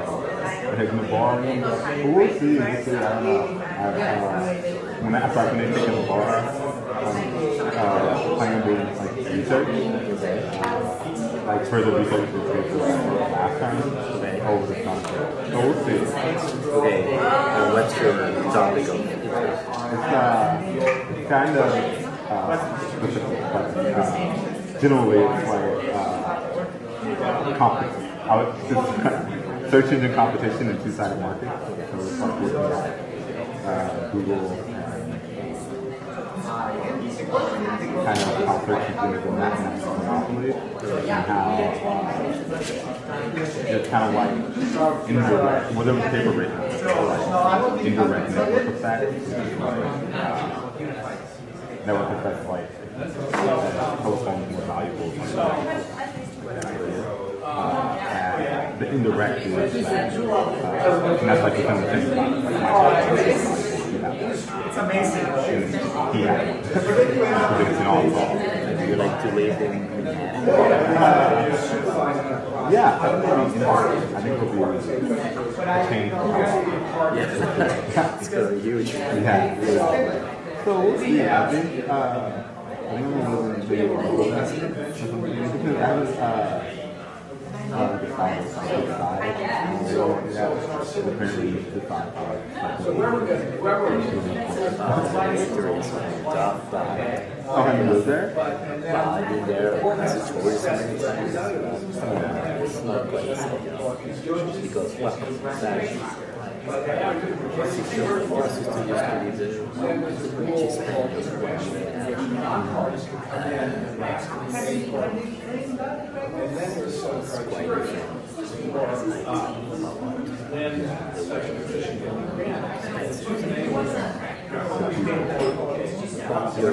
taking the bar in. But we'll see. After I finish taking the bar, I'm doing research, further research we did last time over the concept. So we'll see. Okay, what's your topic of it? It's kind of specific, but generally it's like competition. It's search engine competition and two-sided market. So it's like looking at Google and kind of how search engines are mapping out monopoly and how it's kind of like indirect, whatever paper rate is, like indirect network effect, which is like network effect like telephones more valuable than and the indirect is that, and that's like the kind of thing it's amazing. Yeah. Do you like to live in yeah, I think it'll be a change. Yeah, it's going to be huge. Yeah. So we'll see. I think I'm going to live in Diego or something. Because I was decided You're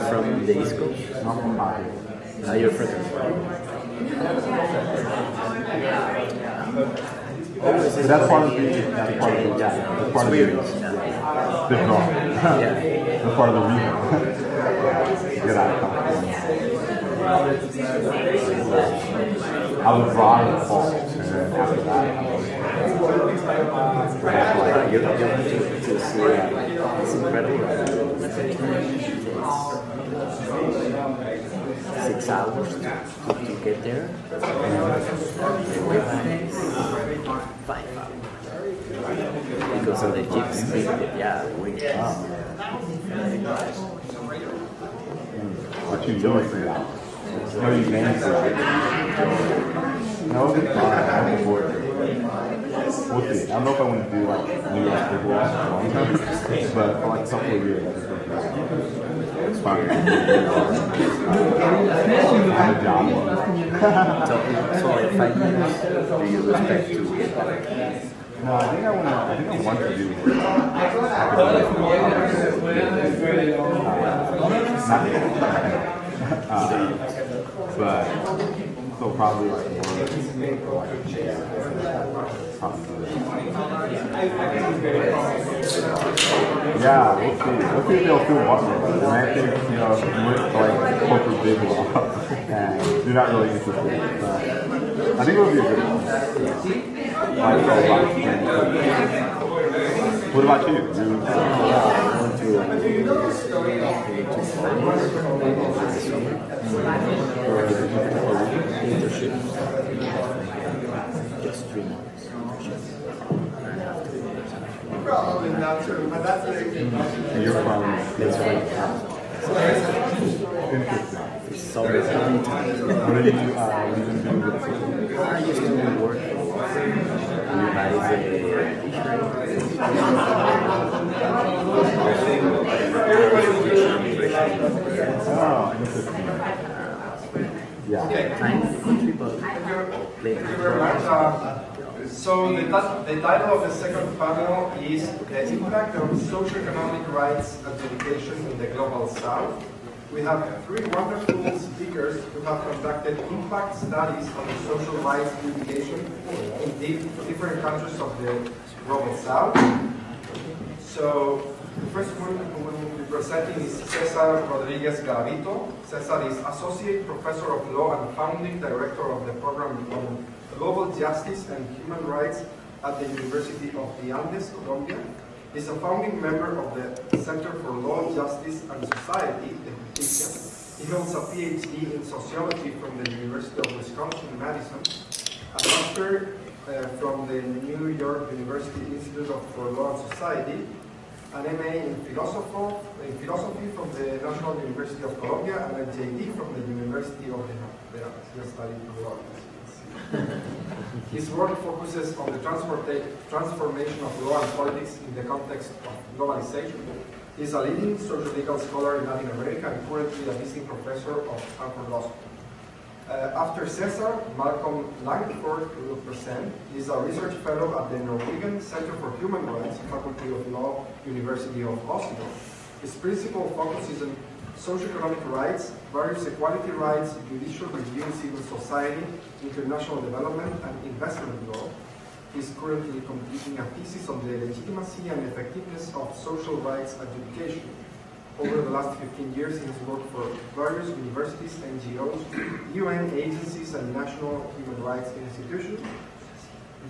from the East Coast? Not from Ohio. You're from the but that's part of the reason. That's part of the reason. That's part of the reason. Get out of California. I was broad in the fall, and then after that, I was like, you're going to see it's incredible. 6 hours to get there. And 5 hours. Because of the jeeps, yeah, we what you doing for now? No, you can't for that. No, I'm bored. We'll see. I don't know if I want to do like New York for long time, but for like a couple of years. It's fine. I'm a job. So in 5 years, do you expect to get like? No, I think I want to do but so probably like more like yeah, we'll see if they'll feel water. And I think, with like corporate big law and you're not really interested. But I think it'll be a good one. What about you? Just 3 months. Probably not true, but that's your problem. That's right. Interesting. So what are you doing with this? I used to do work. So the title of the second panel is The Impact of Socioeconomic Rights Adjudication in the Global South. We have three wonderful speakers who have conducted impact studies on the social rights litigation in different countries of the global south. So the first one who will be presenting is Cesar Rodriguez Garavito. Cesar is Associate Professor of Law and Founding Director of the Program on Global Justice and Human Rights at the University of the Andes, Colombia, is a founding member of the Center for Law, Justice, and Society, the Justicia. He holds a PhD in sociology from the University of Wisconsin-Madison, a master from the New York University Institute for Law and Society, an MA in philosophy from the National University of Colombia, and a JD from the University of Veracruz. His work focuses on the transformation of law and politics in the context of globalization. He is a leading sociological scholar in Latin America and currently a visiting professor of Stanford Law School. After Cesar, Malcolm Langford will present. He is a research fellow at the Norwegian Center for Human Rights, Faculty of Law, University of Oslo. His principal focus is on socioeconomic rights, various equality rights, judicial review, civil society, international development, and investment law. He is currently completing a thesis on the legitimacy and effectiveness of social rights adjudication. Over the last 15 years, he has worked for various universities, NGOs, UN agencies, and national human rights institutions.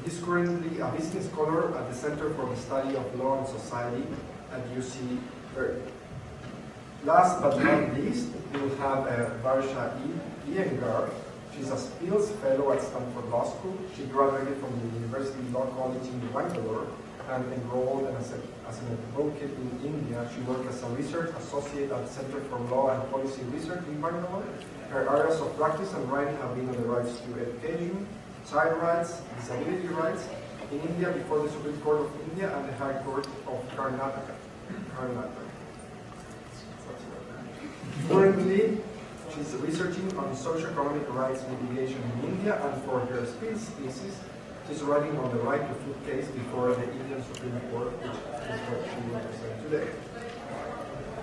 He is currently a business scholar at the Center for the Study of Law and Society at UC Berkeley. Last but not least, we will have Varsha Iyengar. She's a Spills Fellow at Stanford Law School. She graduated from the University Law College in Bangalore and enrolled as an advocate in India. She worked as a research associate at the Center for Law and Policy Research in Bangalore. Her areas of practice and right have been on the rights to education, child rights, disability rights, in India before the Supreme Court of India and the High Court of Karnataka. Currently, she's researching on socioeconomic rights litigation in India, and for her Spills thesis, she's writing on the right to food case before the Indian Supreme Court, which is what she will present today.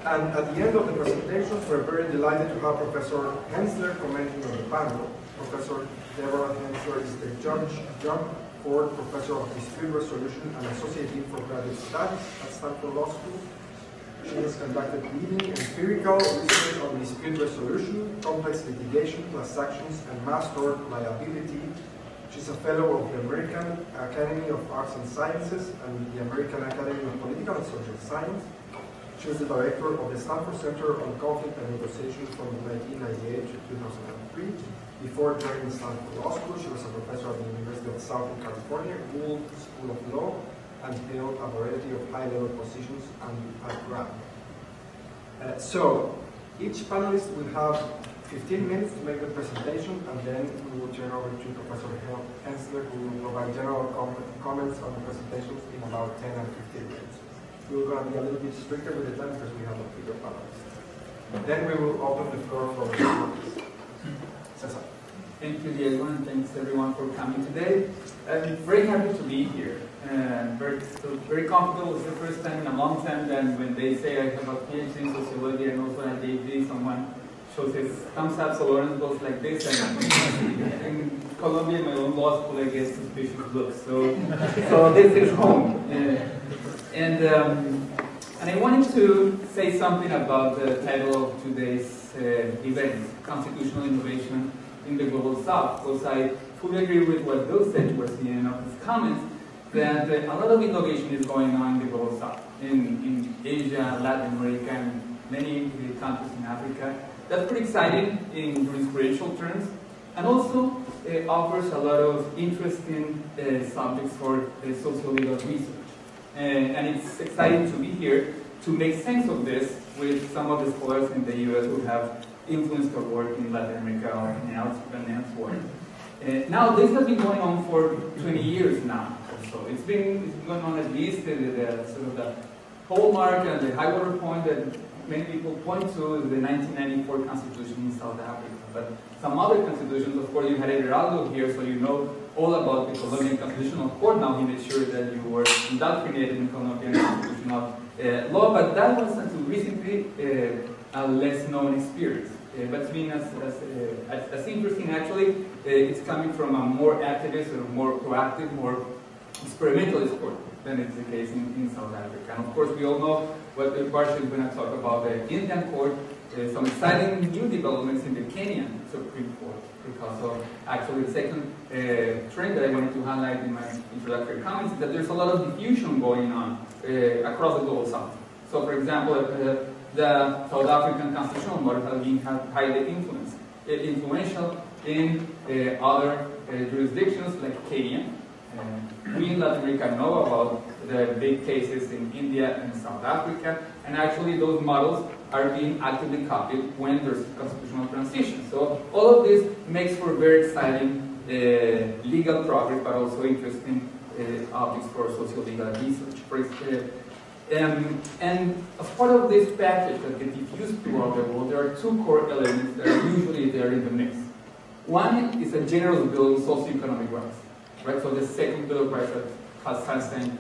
And at the end of the presentations, we're very delighted to have Professor Hensler commenting on the panel. Professor Deborah Hensler is the John Ford Professor of Dispute Resolution and Associate Dean for Graduate Studies at Stanford Law School. She has conducted leading empirical research on dispute resolution, complex litigation, class actions, and mass tort liability. She's a fellow of the American Academy of Arts and Sciences and the American Academy of Political and Social Science. She was the director of the Stanford Center on Conflict and Negotiation from 1998 to 2003. Before joining Stanford Law School, she was a professor at the University of Southern California, Will School of Law, and held a variety of high-level positions and background. So, each panelist will have 15 minutes to make the presentation, and then we will turn over to Professor Hensler, who will provide general comments on the presentations in about 10 and 15 minutes. We're going to be a little bit stricter with the time because we have a bigger panelist. Then we will open the floor for questions. Cesar. Thank you, Diego, and thanks everyone for coming today. I'm very happy to be here. Very comfortable. It's the first time in a long time that when they say I have a PhD in sociology and also a JD, someone shows his thumbs up, so Lawrence goes like this, and in Colombia, my own law school, I get suspicious looks. So this is home. And I wanted to say something about the title of today's event, Constitutional Innovation in the Global South, because I fully agree with what Bill said towards the end of his comments, that a lot of innovation is going on in the global south, in Asia, Latin America, and many countries in Africa. That's pretty exciting in jurisprudential terms, and also offers a lot of interesting subjects for sociological research. And it's exciting to be here to make sense of this with some of the scholars in the US who have influenced our work in Latin America or in elsewhere. Now, this has been going on for 20 years now. So it's been going on at least the hallmark and the high water point that many people point to is the 1994 constitution in South Africa. But some other constitutions, of course, you had Everaldo here, so you know all about the Colombian Constitutional Court. Now he made sure that you were indoctrinated in Colombian constitutional law, but that was until recently a less known experience. But it's been as interesting, actually. It's coming from a more activist or more proactive, more experimentalist court. than is the case in South Africa. And of course, we all know what the partially is going to talk about the Indian court, some exciting new developments in the Kenyan Supreme Court, because of actually the second trend that I wanted to highlight in my introductory comments is that there's a lot of diffusion going on across the global south. So, for example, the South African constitutional model has been highly influential in other jurisdictions like Kenya. We in Latin America know about the big cases in India and South Africa, and actually those models are being actively copied when there's constitutional transition. So all of this makes for very exciting legal progress, but also interesting objects for socio-legal research. And as part of this package that gets diffused throughout the world, there are two core elements that are usually there in the mix. One is a generous bill of socioeconomic rights, right? So the second bill of rights that Hassan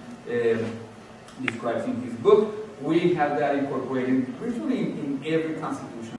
describes in his book, we have that incorporated virtually in every constitution